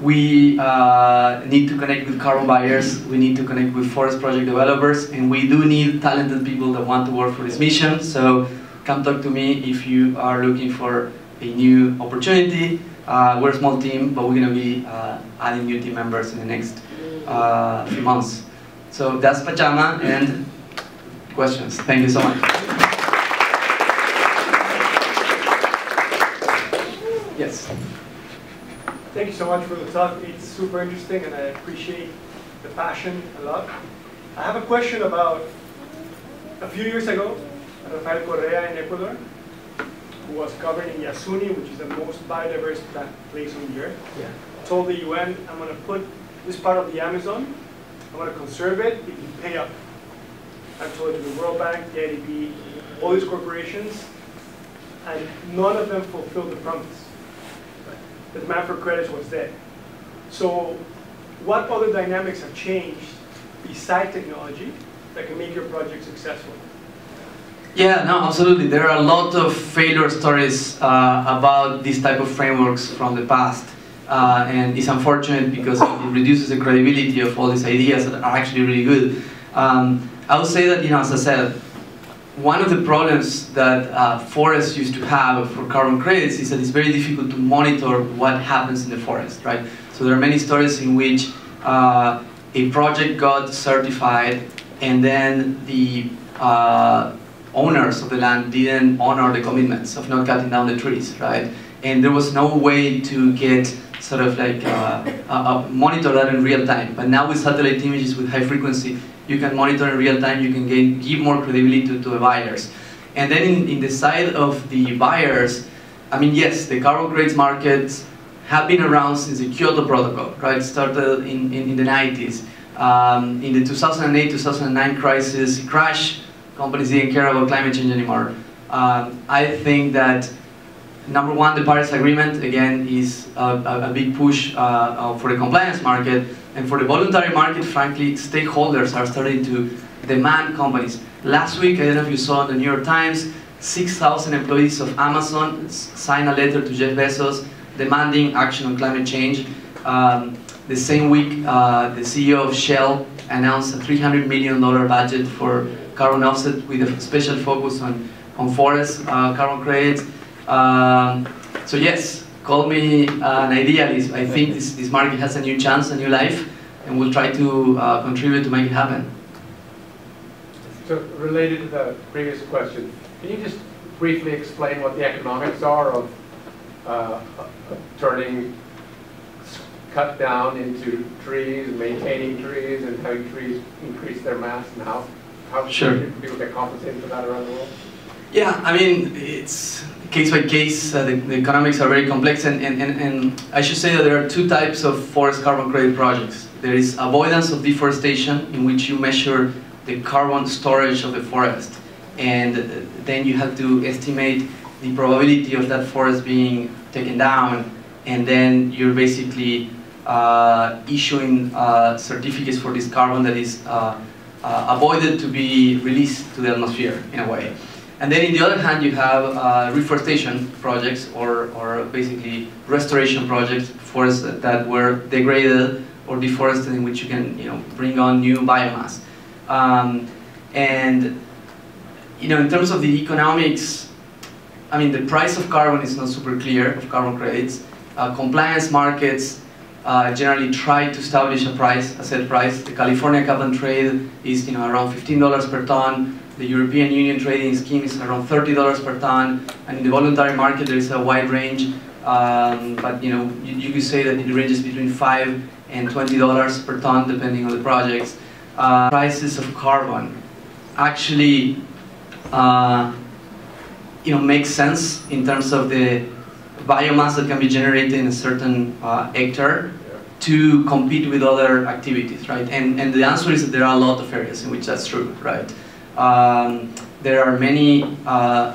we uh, need to connect with carbon buyers, we need to connect with forest project developers, and we do need talented people that want to work for this mission, so come talk to me if you are looking for a new opportunity. Uh, we're a small team, but we're going to be uh, adding new team members in the next uh, few months. So that's Pachama, and questions. Thank you so much. Yes. Thank you so much for the talk. It's super interesting, and I appreciate the passion a lot. I have a question about a few years ago, Rafael Correa in Ecuador, who was governing Yasuni, which is the most biodiverse place on the earth, yeah. told the U N, I'm going to put this part of the Amazon, I'm going to conserve it, if you pay up. I've told it to the World Bank, the I D B, all these corporations, and none of them fulfilled the promise. The demand for credits was dead. So what other dynamics have changed besides technology that can make your project successful? Yeah, no, absolutely. There are a lot of failure stories uh, about these type of frameworks from the past. Uh, and it's unfortunate because it reduces the credibility of all these ideas that are actually really good. Um, I would say that, you know, as I said, one of the problems that uh, forests used to have for carbon credits is that it's very difficult to monitor what happens in the forest, right? So there are many stories in which uh, a project got certified and then the uh, owners of the land didn't honor the commitments of not cutting down the trees, right? And there was no way to get sort of like uh, uh, monitor that in real time. But now with satellite images with high frequency, you can monitor in real time, you can gain, give more credibility to, to the buyers. And then in, in the side of the buyers, I mean, yes, the carbon credits markets have been around since the Kyoto Protocol, right? Started in, in, in the nineties. Um, in the two thousand eight two thousand nine crisis crash, companies didn't care about climate change anymore. Um, I think that, number one, the Paris Agreement, again, is a, a, a big push uh, uh, for the compliance market. And for the voluntary market, frankly, stakeholders are starting to demand companies. Last week, I don't know if you saw in the New York Times, six thousand employees of Amazon signed a letter to Jeff Bezos demanding action on climate change. Um, the same week, uh, the C E O of Shell announced a three hundred million dollar budget for carbon offset with a special focus on, on forest uh, carbon credits. Um, so yes, call me uh, an idealist. I think this, this market has a new chance, a new life, and we'll try to uh, contribute to make it happen. So related to the previous question, can you just briefly explain what the economics are of, uh, of turning cut down into trees, maintaining trees, and having trees increase their mass, and how? How sure. people get compensated for that around the world? Yeah, I mean, it's case by case. Uh, the, the economics are very complex, and, and, and, and I should say that there are two types of forest carbon credit projects. There is avoidance of deforestation, in which you measure the carbon storage of the forest, and then you have to estimate the probability of that forest being taken down, and then you're basically uh, issuing uh, certificates for this carbon that is uh, Uh, avoided to be released to the atmosphere, in a way. And then, in the other hand, you have uh, reforestation projects, or, or basically restoration projects, forests that were degraded or deforested in which you can, you know, bring on new biomass. Um, and, you know, in terms of the economics, I mean, the price of carbon is not super clear, of carbon credits. Uh, compliance markets uh, generally try to establish a price, a set price. The California cap and trade is, you know, around fifteen dollars per ton. The European Union trading scheme is around thirty dollars per ton. And in the voluntary market, there is a wide range. Um, but, you know, you, you could say that it ranges between five and twenty dollars per ton, depending on the projects. Uh, prices of carbon actually, uh, you know, makes sense in terms of the biomass that can be generated in a certain uh, hectare to compete with other activities, right? And, and the answer is that there are a lot of areas in which that's true, right? Um, there are many uh,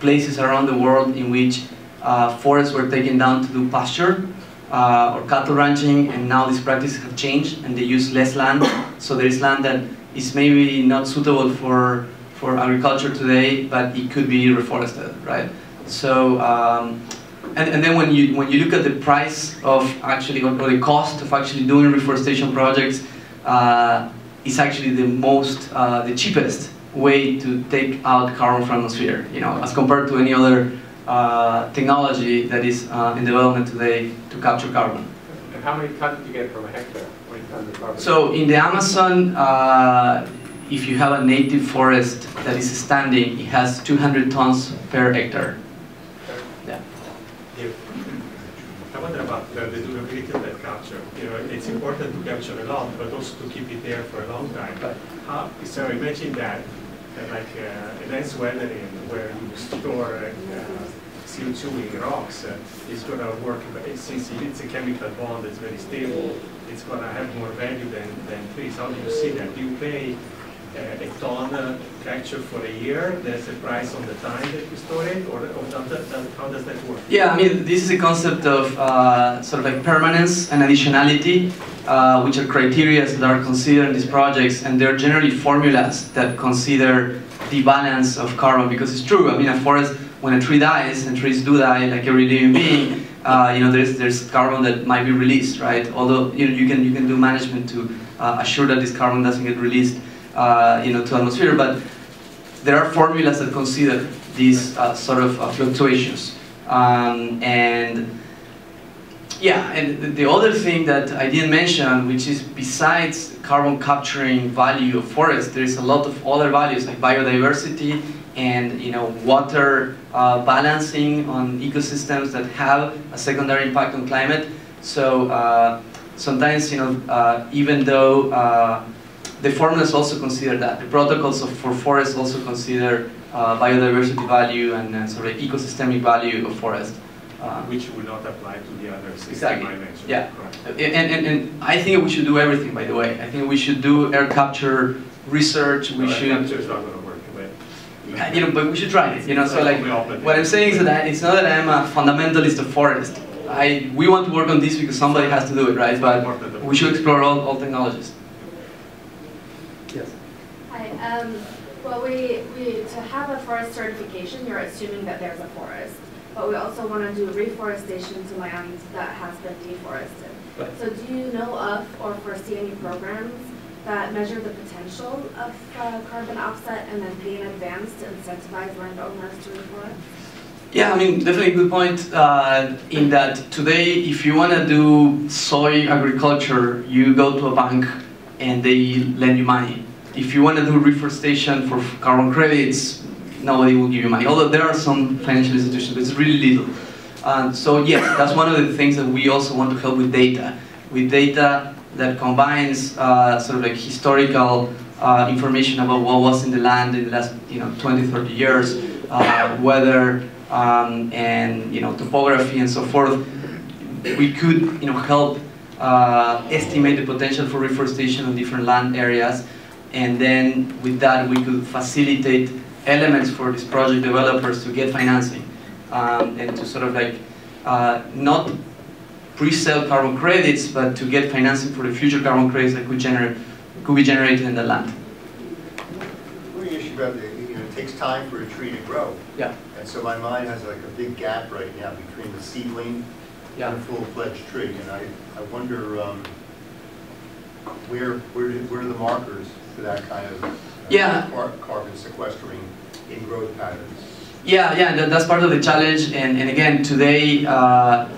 places around the world in which uh, forests were taken down to do pasture uh, or cattle ranching, and now these practices have changed and they use less land. So there is land that is maybe not suitable for, for agriculture today, but it could be reforested, right? So, um, and, and then when you, when you look at the price of actually, or the cost of actually doing reforestation projects, uh, it's actually the most, uh, the cheapest way to take out carbon from the atmosphere, you know, as compared to any other uh, technology that is uh, in development today to capture carbon. And how many tons do you get from a hectare? So in the Amazon, uh, if you have a native forest that is standing, it has two hundred tons per hectare. I wonder about uh, the durability of that capture. You know, it's important to capture a lot, but also to keep it there for a long time. But how, so imagine that, uh, like uh, a dense weathering where you store uh, C O two in rocks uh, is going to work, but since it's a chemical bond that's very stable, it's going to have more value than, than trees. How do you see that? Do you pay uh, a ton uh, capture for a year? There's a price on the time that you store it, or, or that, that, how does that work? Yeah, I mean, this is a concept of uh, sort of like permanence and additionality, uh, which are criteria that are considered in these projects, and they're generally formulas that consider the balance of carbon, because it's true. I mean, a forest, when a tree dies, and trees do die, like every living being, uh, you know, there's there's carbon that might be released, right? Although you know, you can you can do management to uh, assure that this carbon doesn't get released, uh, you know, to atmosphere, but there are formulas that consider these uh, sort of uh, fluctuations. Um, and yeah, and the other thing that I didn't mention, which is besides carbon capturing value of forests, there's a lot of other values like biodiversity and, you know, water uh, balancing on ecosystems that have a secondary impact on climate. So uh, sometimes, you know, uh, even though uh, the formulas also consider that. The protocols of, for forests also consider uh, biodiversity value and uh, sort of ecosystemic value of forests. Uh, Which would not apply to the other system exactly. I mentioned. Yeah. And, and, and I think we should do everything, by the way. I think we should do air capture research. We well, should... Air capture is not going to work, but... You know, but we should try it. You know, so like, what I'm saying is that it's not that I'm a fundamentalist of forest. I, we want to work on this because somebody has to do it, right? But we should explore all, all technologies. Yes. Hi. Um, well, we, we to have a forest certification, you're assuming that there's a forest, but we also want to do reforestation to land that has been deforested. Right. So, do you know of or foresee any programs that measure the potential of uh, carbon offset and then pay in advance to incentivize landowners to reforest? Yeah, I mean, definitely a good point uh, in that today, if you want to do soy agriculture, you go to a bank and they lend you money. If you want to do reforestation for carbon credits, nobody will give you money. Although there are some financial institutions, but it's really little. Uh, so yes, that's one of the things that we also want to help with data. With data that combines uh, sort of like historical uh, information about what was in the land in the last you know, twenty, thirty years, uh, weather um, and you know, topography and so forth. We could you know, help Uh, estimate the potential for reforestation on different land areas, and then with that we could facilitate elements for these project developers to get financing um, and to sort of like uh, not pre-sell carbon credits, but to get financing for the future carbon credits that could generate could be generated in the land. One issue about the, you know, it takes time for a tree to grow. Yeah. And so my mind has like a big gap right now between the seedling. Yeah. A full-fledged tree, and I, I wonder um, where, where, do, where are the markers for that kind of uh, yeah. car carbon sequestering in growth patterns? Yeah, yeah, that, that's part of the challenge. And, and again, today uh,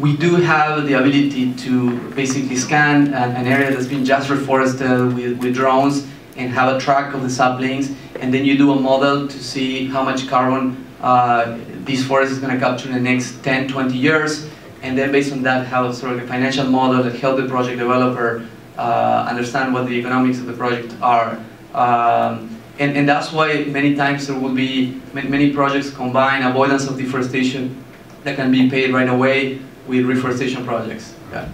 we do have the ability to basically scan an, an area that's been just reforested with, with drones and have a track of the saplinks, and then you do a model to see how much carbon uh, this forest is going to capture in the next ten, twenty years, and then based on that have sort of a financial model that helps the project developer uh, understand what the economics of the project are. Um, and, and that's why many times there will be many projects combine avoidance of deforestation that can be paid right away with reforestation projects. Yeah.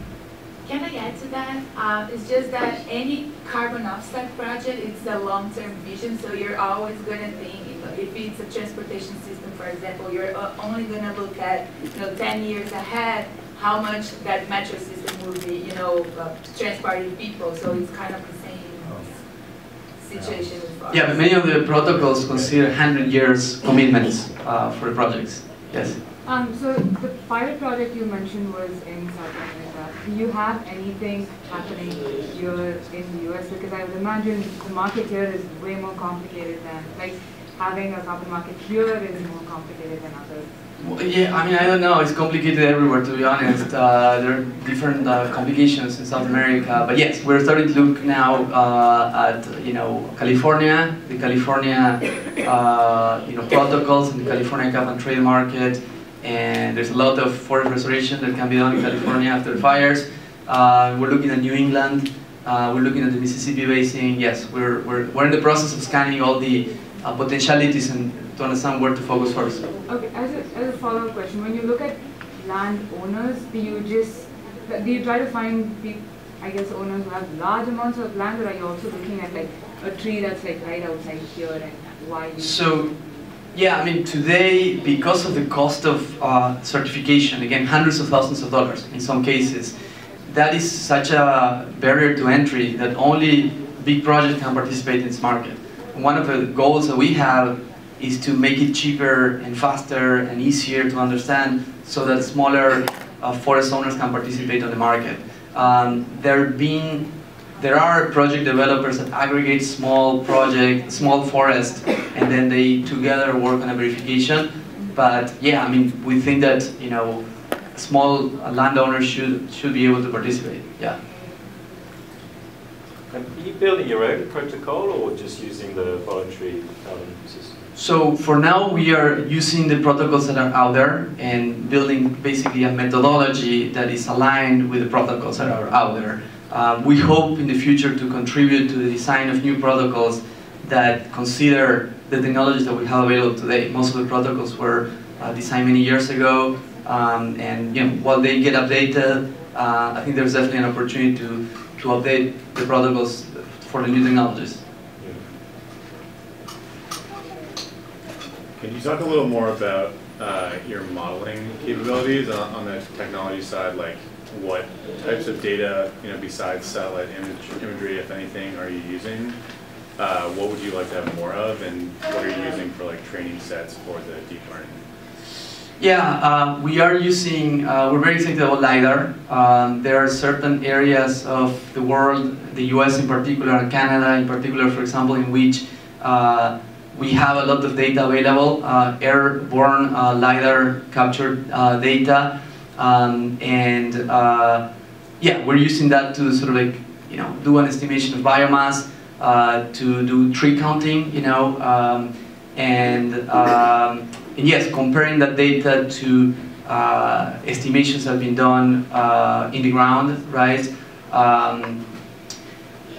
Can I add to that? Uh, it's just that any carbon offset project, it's a long-term vision, so you're always going to think, if it's a transportation system, for example, you're only going to look at, you know, ten years ahead, how much that metro system will be, you know, uh, transporting people, so it's kind of the same situation. Yeah, but many of the protocols consider one hundred years commitments uh, for the projects, yes. Um, so the pilot project you mentioned was in South America. Do you have anything happening here in the U S? Because I would imagine the market here is way more complicated than, like, having a carbon market here is more complicated than others. Well, yeah, I mean, I don't know. It's complicated everywhere, to be honest. Uh, there are different uh, complications in South America. But yes, we're starting to look now uh, at, you know, California, the California, uh, you know, protocols in the California cap and trade market. And there's a lot of forest restoration that can be done in California after fires. Uh, we're looking at New England. Uh, we're looking at the Mississippi Basin. Yes, we're, we're, we're in the process of scanning all the uh, potentialities and to understand where to focus first. Okay, as a, as a follow-up question, when you look at land owners, do you just, do you try to find the, I guess, owners who have large amounts of land, or are you also looking at like a tree that's like right outside here and why you... So, yeah, I mean, today, because of the cost of uh, certification, again, hundreds of thousands of dollars in some cases, that is such a barrier to entry that only big projects can participate in this market. One of the goals that we have is to make it cheaper and faster and easier to understand so that smaller uh, forest owners can participate on the market. Um, there being There are project developers that aggregate small project, small forest, and then they together work on a verification. But yeah, I mean, we think that, you know, small landowners should should be able to participate. Yeah. Are you building your own protocol or just using the voluntary carbon system? So for now, we are using the protocols that are out there and building basically a methodology that is aligned with the protocols that are out there. Um, we hope in the future to contribute to the design of new protocols that consider the technologies that we have available today. Most of the protocols were uh, designed many years ago, um, and you know, while they get updated, uh, I think there's definitely an opportunity to, to update the protocols for the new technologies. Yeah. Can you talk a little more about uh, your modeling capabilities on, on the technology side, like what types of data, you know, besides satellite image, imagery, if anything, are you using? Uh, what would you like to have more of, and what are you using for like training sets for the deep learning? Yeah, uh, we are using, uh, we're very excited about LiDAR. Um, there are certain areas of the world, the U S in particular, and Canada in particular, for example, in which uh, we have a lot of data available, uh, airborne uh, LiDAR captured uh, data. Um, and uh, yeah, we're using that to sort of like, you know, do an estimation of biomass, uh, to do tree counting, you know, um, and, um, and yes, comparing that data to uh, estimations that have been done uh, in the ground, right? Um,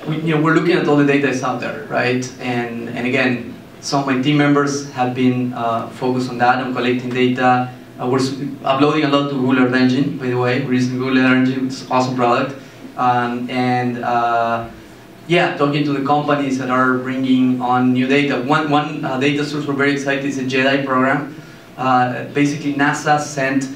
we, you know, we're looking at all the data that's out there, right? And, and again, some of my team members have been uh, focused on that, on collecting data. Uh, we're uploading a lot to Google Earth Engine, by the way. We're using Google Earth Engine, it's an awesome product. Um, and uh, yeah, talking to the companies that are bringing on new data. One, one uh, data source we're very excited is the JEDI program. Uh, basically, NASA sent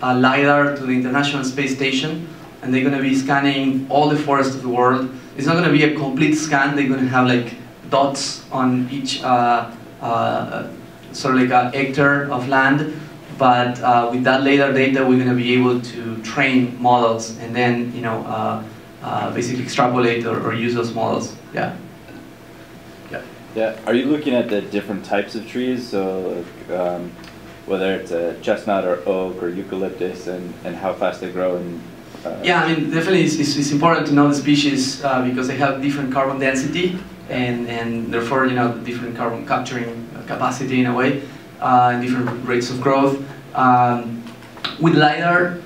uh, LiDAR to the International Space Station, and they're going to be scanning all the forests of the world. It's not going to be a complete scan. They're going to have like dots on each uh, uh, sort of like a hectare of land. But uh, with that LiDAR data, we're going to be able to train models and then, you know, uh, uh, basically extrapolate or, or use those models. Yeah. Yeah. Yeah. Are you looking at the different types of trees? So um, whether it's a chestnut or oak or eucalyptus, and, and how fast they grow? And uh, yeah, I mean, definitely it's, it's, it's important to know the species uh, because they have different carbon density and, and therefore, you know, different carbon capturing capacity in a way, uh, and different rates of growth. Um, with LiDAR,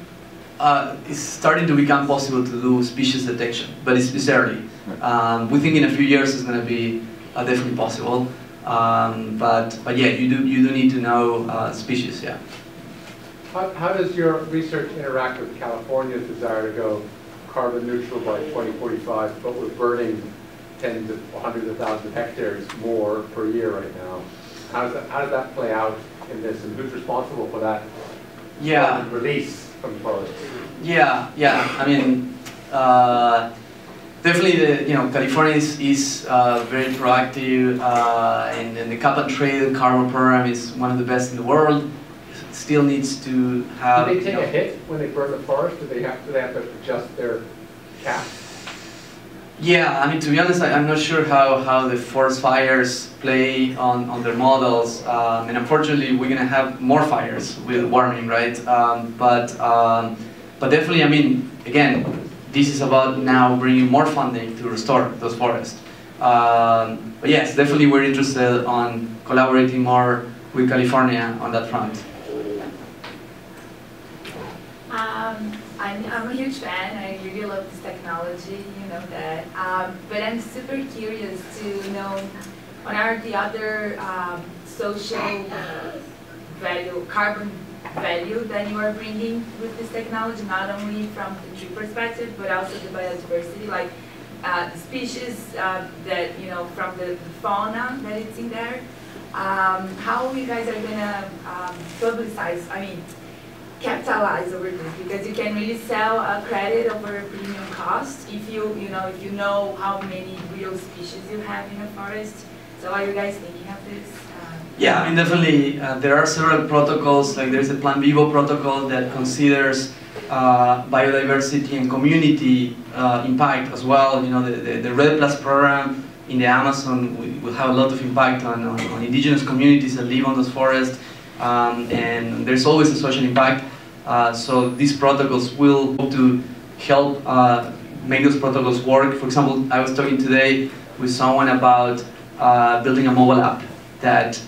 uh, it's starting to become possible to do species detection, but it's, it's early. Um, we think in a few years it's going to be uh, definitely possible. Um, but, but yeah, you do, you do need to know uh, species, yeah. How, how does your research interact with California's desire to go carbon neutral by twenty forty-five, but we're burning tens of hundreds of thousands of hectares more per year right now? How does that, how does that play out in this, and who's responsible for that yeah. release from the forest? Yeah, yeah, I mean, uh, definitely, the, you know, California is, is uh, very proactive, uh, and, and the cap and trade carbon program is one of the best in the world. It still needs to have. Do they take you know, a hit when they burn the forest? Do they have, do they have to adjust their cap? Yeah, I mean, to be honest, I, I'm not sure how, how the forest fires play on, on their models, um, and unfortunately, we're going to have more fires with warming, right? Um, but um, but definitely, I mean, again. This is about now bringing more funding to restore those forests. Um, but yes, definitely we're interested on collaborating more with California on that front. Um, I'm, I'm a huge fan. I really love this technology, you know that. Um, but I'm super curious to know what are the other um, social value, carbon value that you are bringing with this technology, not only from the tree perspective, but also the biodiversity, like uh, the species uh, that, you know, from the, the fauna that it's in there. Um, how you guys are gonna um, publicize, I mean, capitalize over this, because you can really sell a credit over a premium cost if you, you know, if you know how many real species you have in a forest. So are you guys thinking of this? Yeah, I mean, definitely uh, there are several protocols, like there's a Plan Vivo protocol that considers uh, biodiversity and community uh, impact as well. You know, the, the, the Red Plus program in the Amazon will have a lot of impact on, on, on indigenous communities that live on those forests, um, and there's always a social impact. Uh, so these protocols will hope to help uh, make those protocols work. For example, I was talking today with someone about uh, building a mobile app that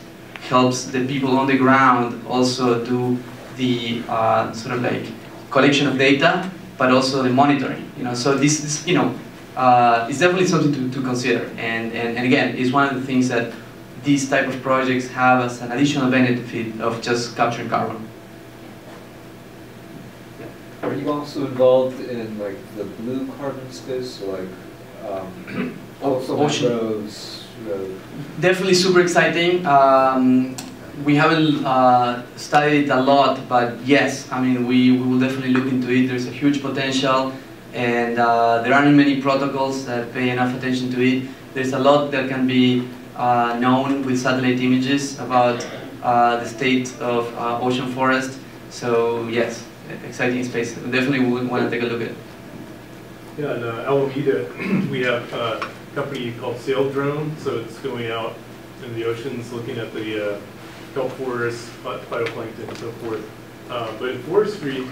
helps the people on the ground also do the uh, sort of like collection of data, but also the monitoring. You know, so this, this you know, uh, is definitely something to, to consider. And, and and again, it's one of the things that these type of projects have as an additional benefit of just capturing carbon. Yeah. Are you also involved in like the blue carbon space, so like um, also ocean? Definitely super exciting. Um, we haven't uh, studied it a lot, but yes, I mean, we, we will definitely look into it. There's a huge potential, and uh, there aren't many protocols that pay enough attention to it. There's a lot that can be uh, known with satellite images about uh, the state of uh, ocean forest. So yes, exciting space. Definitely we want to take a look at it. Yeah, and uh, Alameda, we have uh, company called Sail Drone, so it's going out in the oceans looking at the uh, kelp forests, phytoplankton, and so forth. Uh, but in forestry,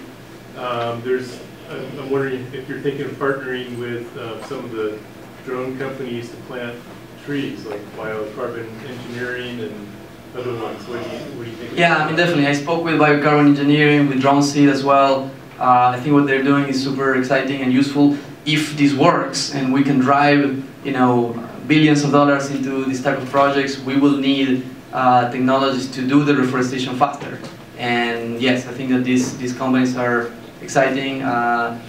um, there's, I'm, I'm wondering if you're thinking of partnering with uh, some of the drone companies to plant trees, like BioCarbon Engineering and other ones. What do you, what do you think? Yeah, I mean, definitely. I spoke with BioCarbon Engineering, with Drone Seed as well. Uh, I think what they're doing is super exciting and useful. If this works and we can drive, you know, billions of dollars into this type of projects, we will need uh, technologies to do the reforestation faster. And yes, I think that these, these companies are exciting. Uh,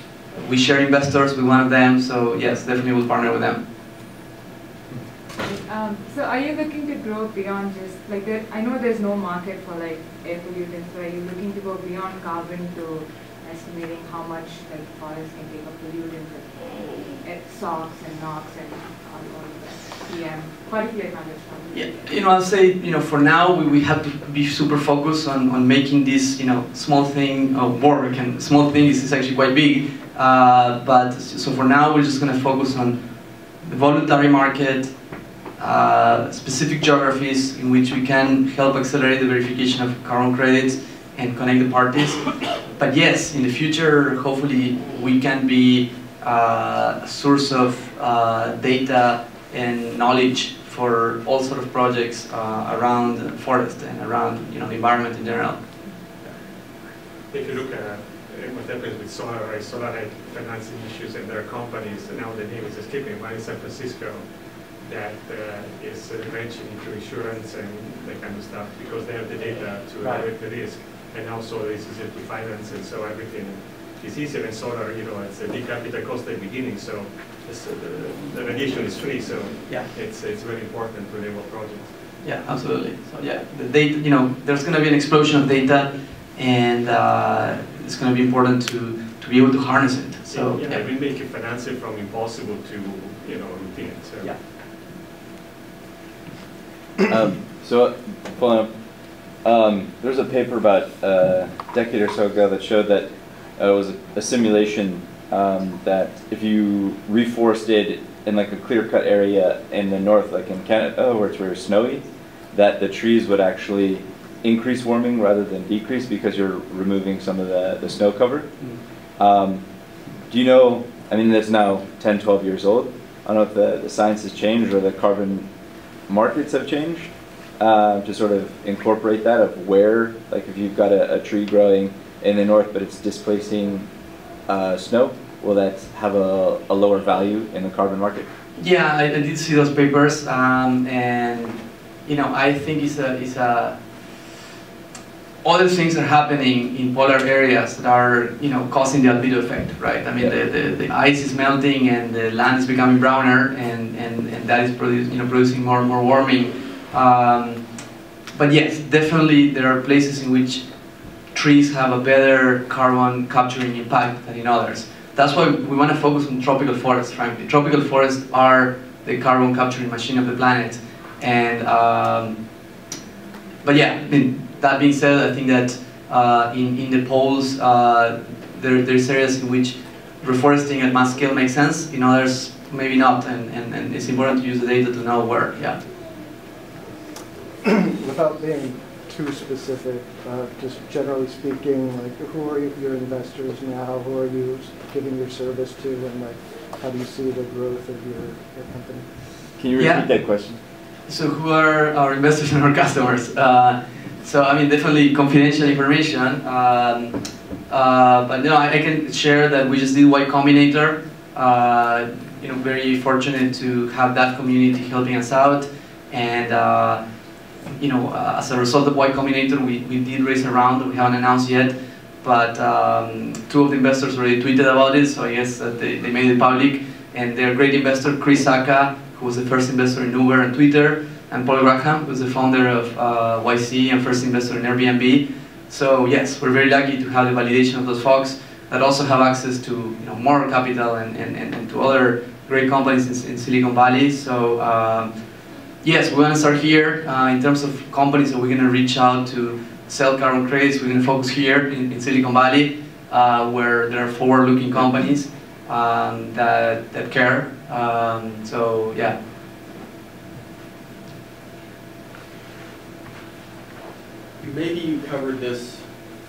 we share investors with one of them, so yes, definitely we'll partner with them. Um, so are you looking to grow beyond just, like, there, I know there's no market for like air pollutants, so are you looking to go beyond carbon to estimating how much like forest can take up pollutants? Socks and knocks and all of that. yeah, quality of understanding. Yeah, you know, I'll say, you know, for now we, we have to be super focused on, on making this, you know, small thing uh, work, and small thing is, is actually quite big. Uh, but so for now we're just going to focus on the voluntary market, uh, specific geographies in which we can help accelerate the verification of carbon credits and connect the parties. But yes, in the future, hopefully we can be uh, a source of uh, data and knowledge for all sort of projects uh, around forest and around, you know, the environment in general. If you look at what happens with solar, solar financing issues, and there are companies, now the name is escaping, one in San Francisco that uh, is branching into insurance and that kind of stuff because they have the data to evaluate the risk. And also it's easier to finance, and so everything is easier. And solar, you know, it's a big capital cost at the beginning, so uh, the radiation is free, so yeah, it's it's very important to enable projects. Yeah, absolutely. So yeah, the data, you know, there's going to be an explosion of data, and uh, it's going to be important to to be able to harness it. So yeah, yeah, yeah. we make it financing from impossible to, you know, routine. So yeah. Um, so following up. Um, there's a paper about uh, a decade or so ago that showed that uh, it was a, a simulation um, that if you reforested in like a clear-cut area in the north, like in Canada, where it's very snowy, that the trees would actually increase warming rather than decrease because you're removing some of the, the snow cover. Mm-hmm. um, do you know, I mean, that's now ten, twelve years old. I don't know if the, the science has changed or the carbon markets have changed. Uh, to sort of incorporate that of where, like if you've got a, a tree growing in the north but it's displacing uh, snow, will that have a, a lower value in the carbon market? Yeah, I, I did see those papers, um, and you know, I think it's a, it's a, other things are happening in polar areas that are, you know, causing the albedo effect, right? I mean, yeah. the, the, the ice is melting and the land is becoming browner, and, and, and that is produce, you know, producing more and more warming. Um, but yes, definitely there are places in which trees have a better carbon capturing impact than in others. That's why we want to focus on tropical forests, frankly. Tropical forests are the carbon capturing machine of the planet. And, um, but yeah, I mean, that being said, I think that uh, in, in the poles, uh, there, there's areas in which reforesting at mass scale makes sense, in others maybe not, and, and, and it's important to use the data to know where, yeah. Without being too specific, uh, just generally speaking, like who are your investors now? Who are you giving your service to, and like how do you see the growth of your, your company? Can you repeat yeah. that question? So who are our investors and our customers? Uh, so I mean, definitely confidential information, um, uh, but you know, I, I can share that we just did Y Combinator. Uh, you know, very fortunate to have that community helping us out, and. Uh, You know, uh, as a result of Y Combinator, we, we did raise a round that we haven't announced yet, but um, two of the investors already tweeted about it, so I guess that they, they made it public. And their great investor, Chris Saka, who was the first investor in Uber and Twitter, and Paul Graham, who's the founder of uh, Y C and first investor in Airbnb. So yes, we're very lucky to have the validation of those folks that also have access to, you know, more capital and, and, and, and to other great companies in, in Silicon Valley. So. Um, Yes, we want to start here uh, in terms of companies that we're going to reach out to sell carbon credits. We're going to focus here in, in Silicon Valley, uh, where there are forward-looking companies um, that that care. Um, so yeah. Maybe you covered this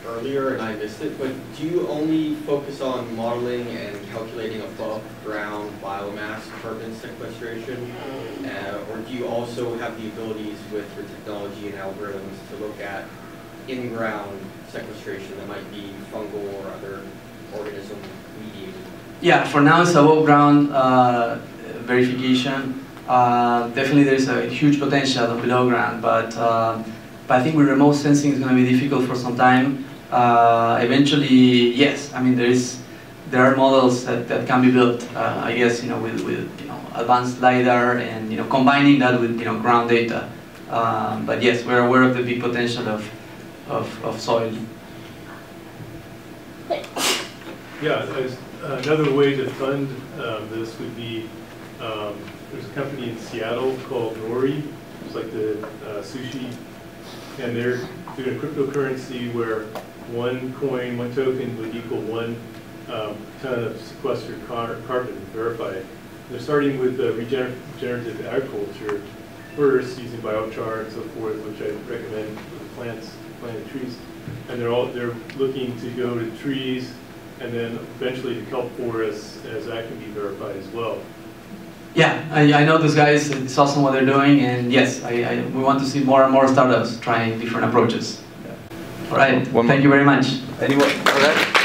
earlier and I missed it, but do you only focus on modeling and calculating above-ground biomass carbon sequestration, uh, or do you also have the abilities with your technology and algorithms to look at in-ground sequestration that might be fungal or other organism mediated? Yeah, for now it's above-ground uh, verification. Uh, definitely there's a huge potential of below-ground, but, uh, but I think with remote sensing is going to be difficult for some time. Uh, eventually, yes. I mean, there is, there are models that, that can be built. Uh, I guess you know with, with you know advanced LiDAR and you know combining that with you know ground data. Um, but yes, we're aware of the big potential of of, of soil. Yeah, another way to fund um, this would be Um, there's a company in Seattle called Nori. It's like the uh, sushi. And they're doing a cryptocurrency where one coin, one token would equal one um, ton of sequestered car carbon, verified. They're starting with uh, regenerative agriculture first, using biochar and so forth, which I recommend for the plants, planted trees. And they're all they're looking to go to trees and then eventually to kelp forests, as that can be verified as well. Yeah, I, I know those guys. It's awesome what they're doing, and yes, I, I, we want to see more and more startups trying different approaches. Yeah. All right, one thank more. you very much. Anyone? All right.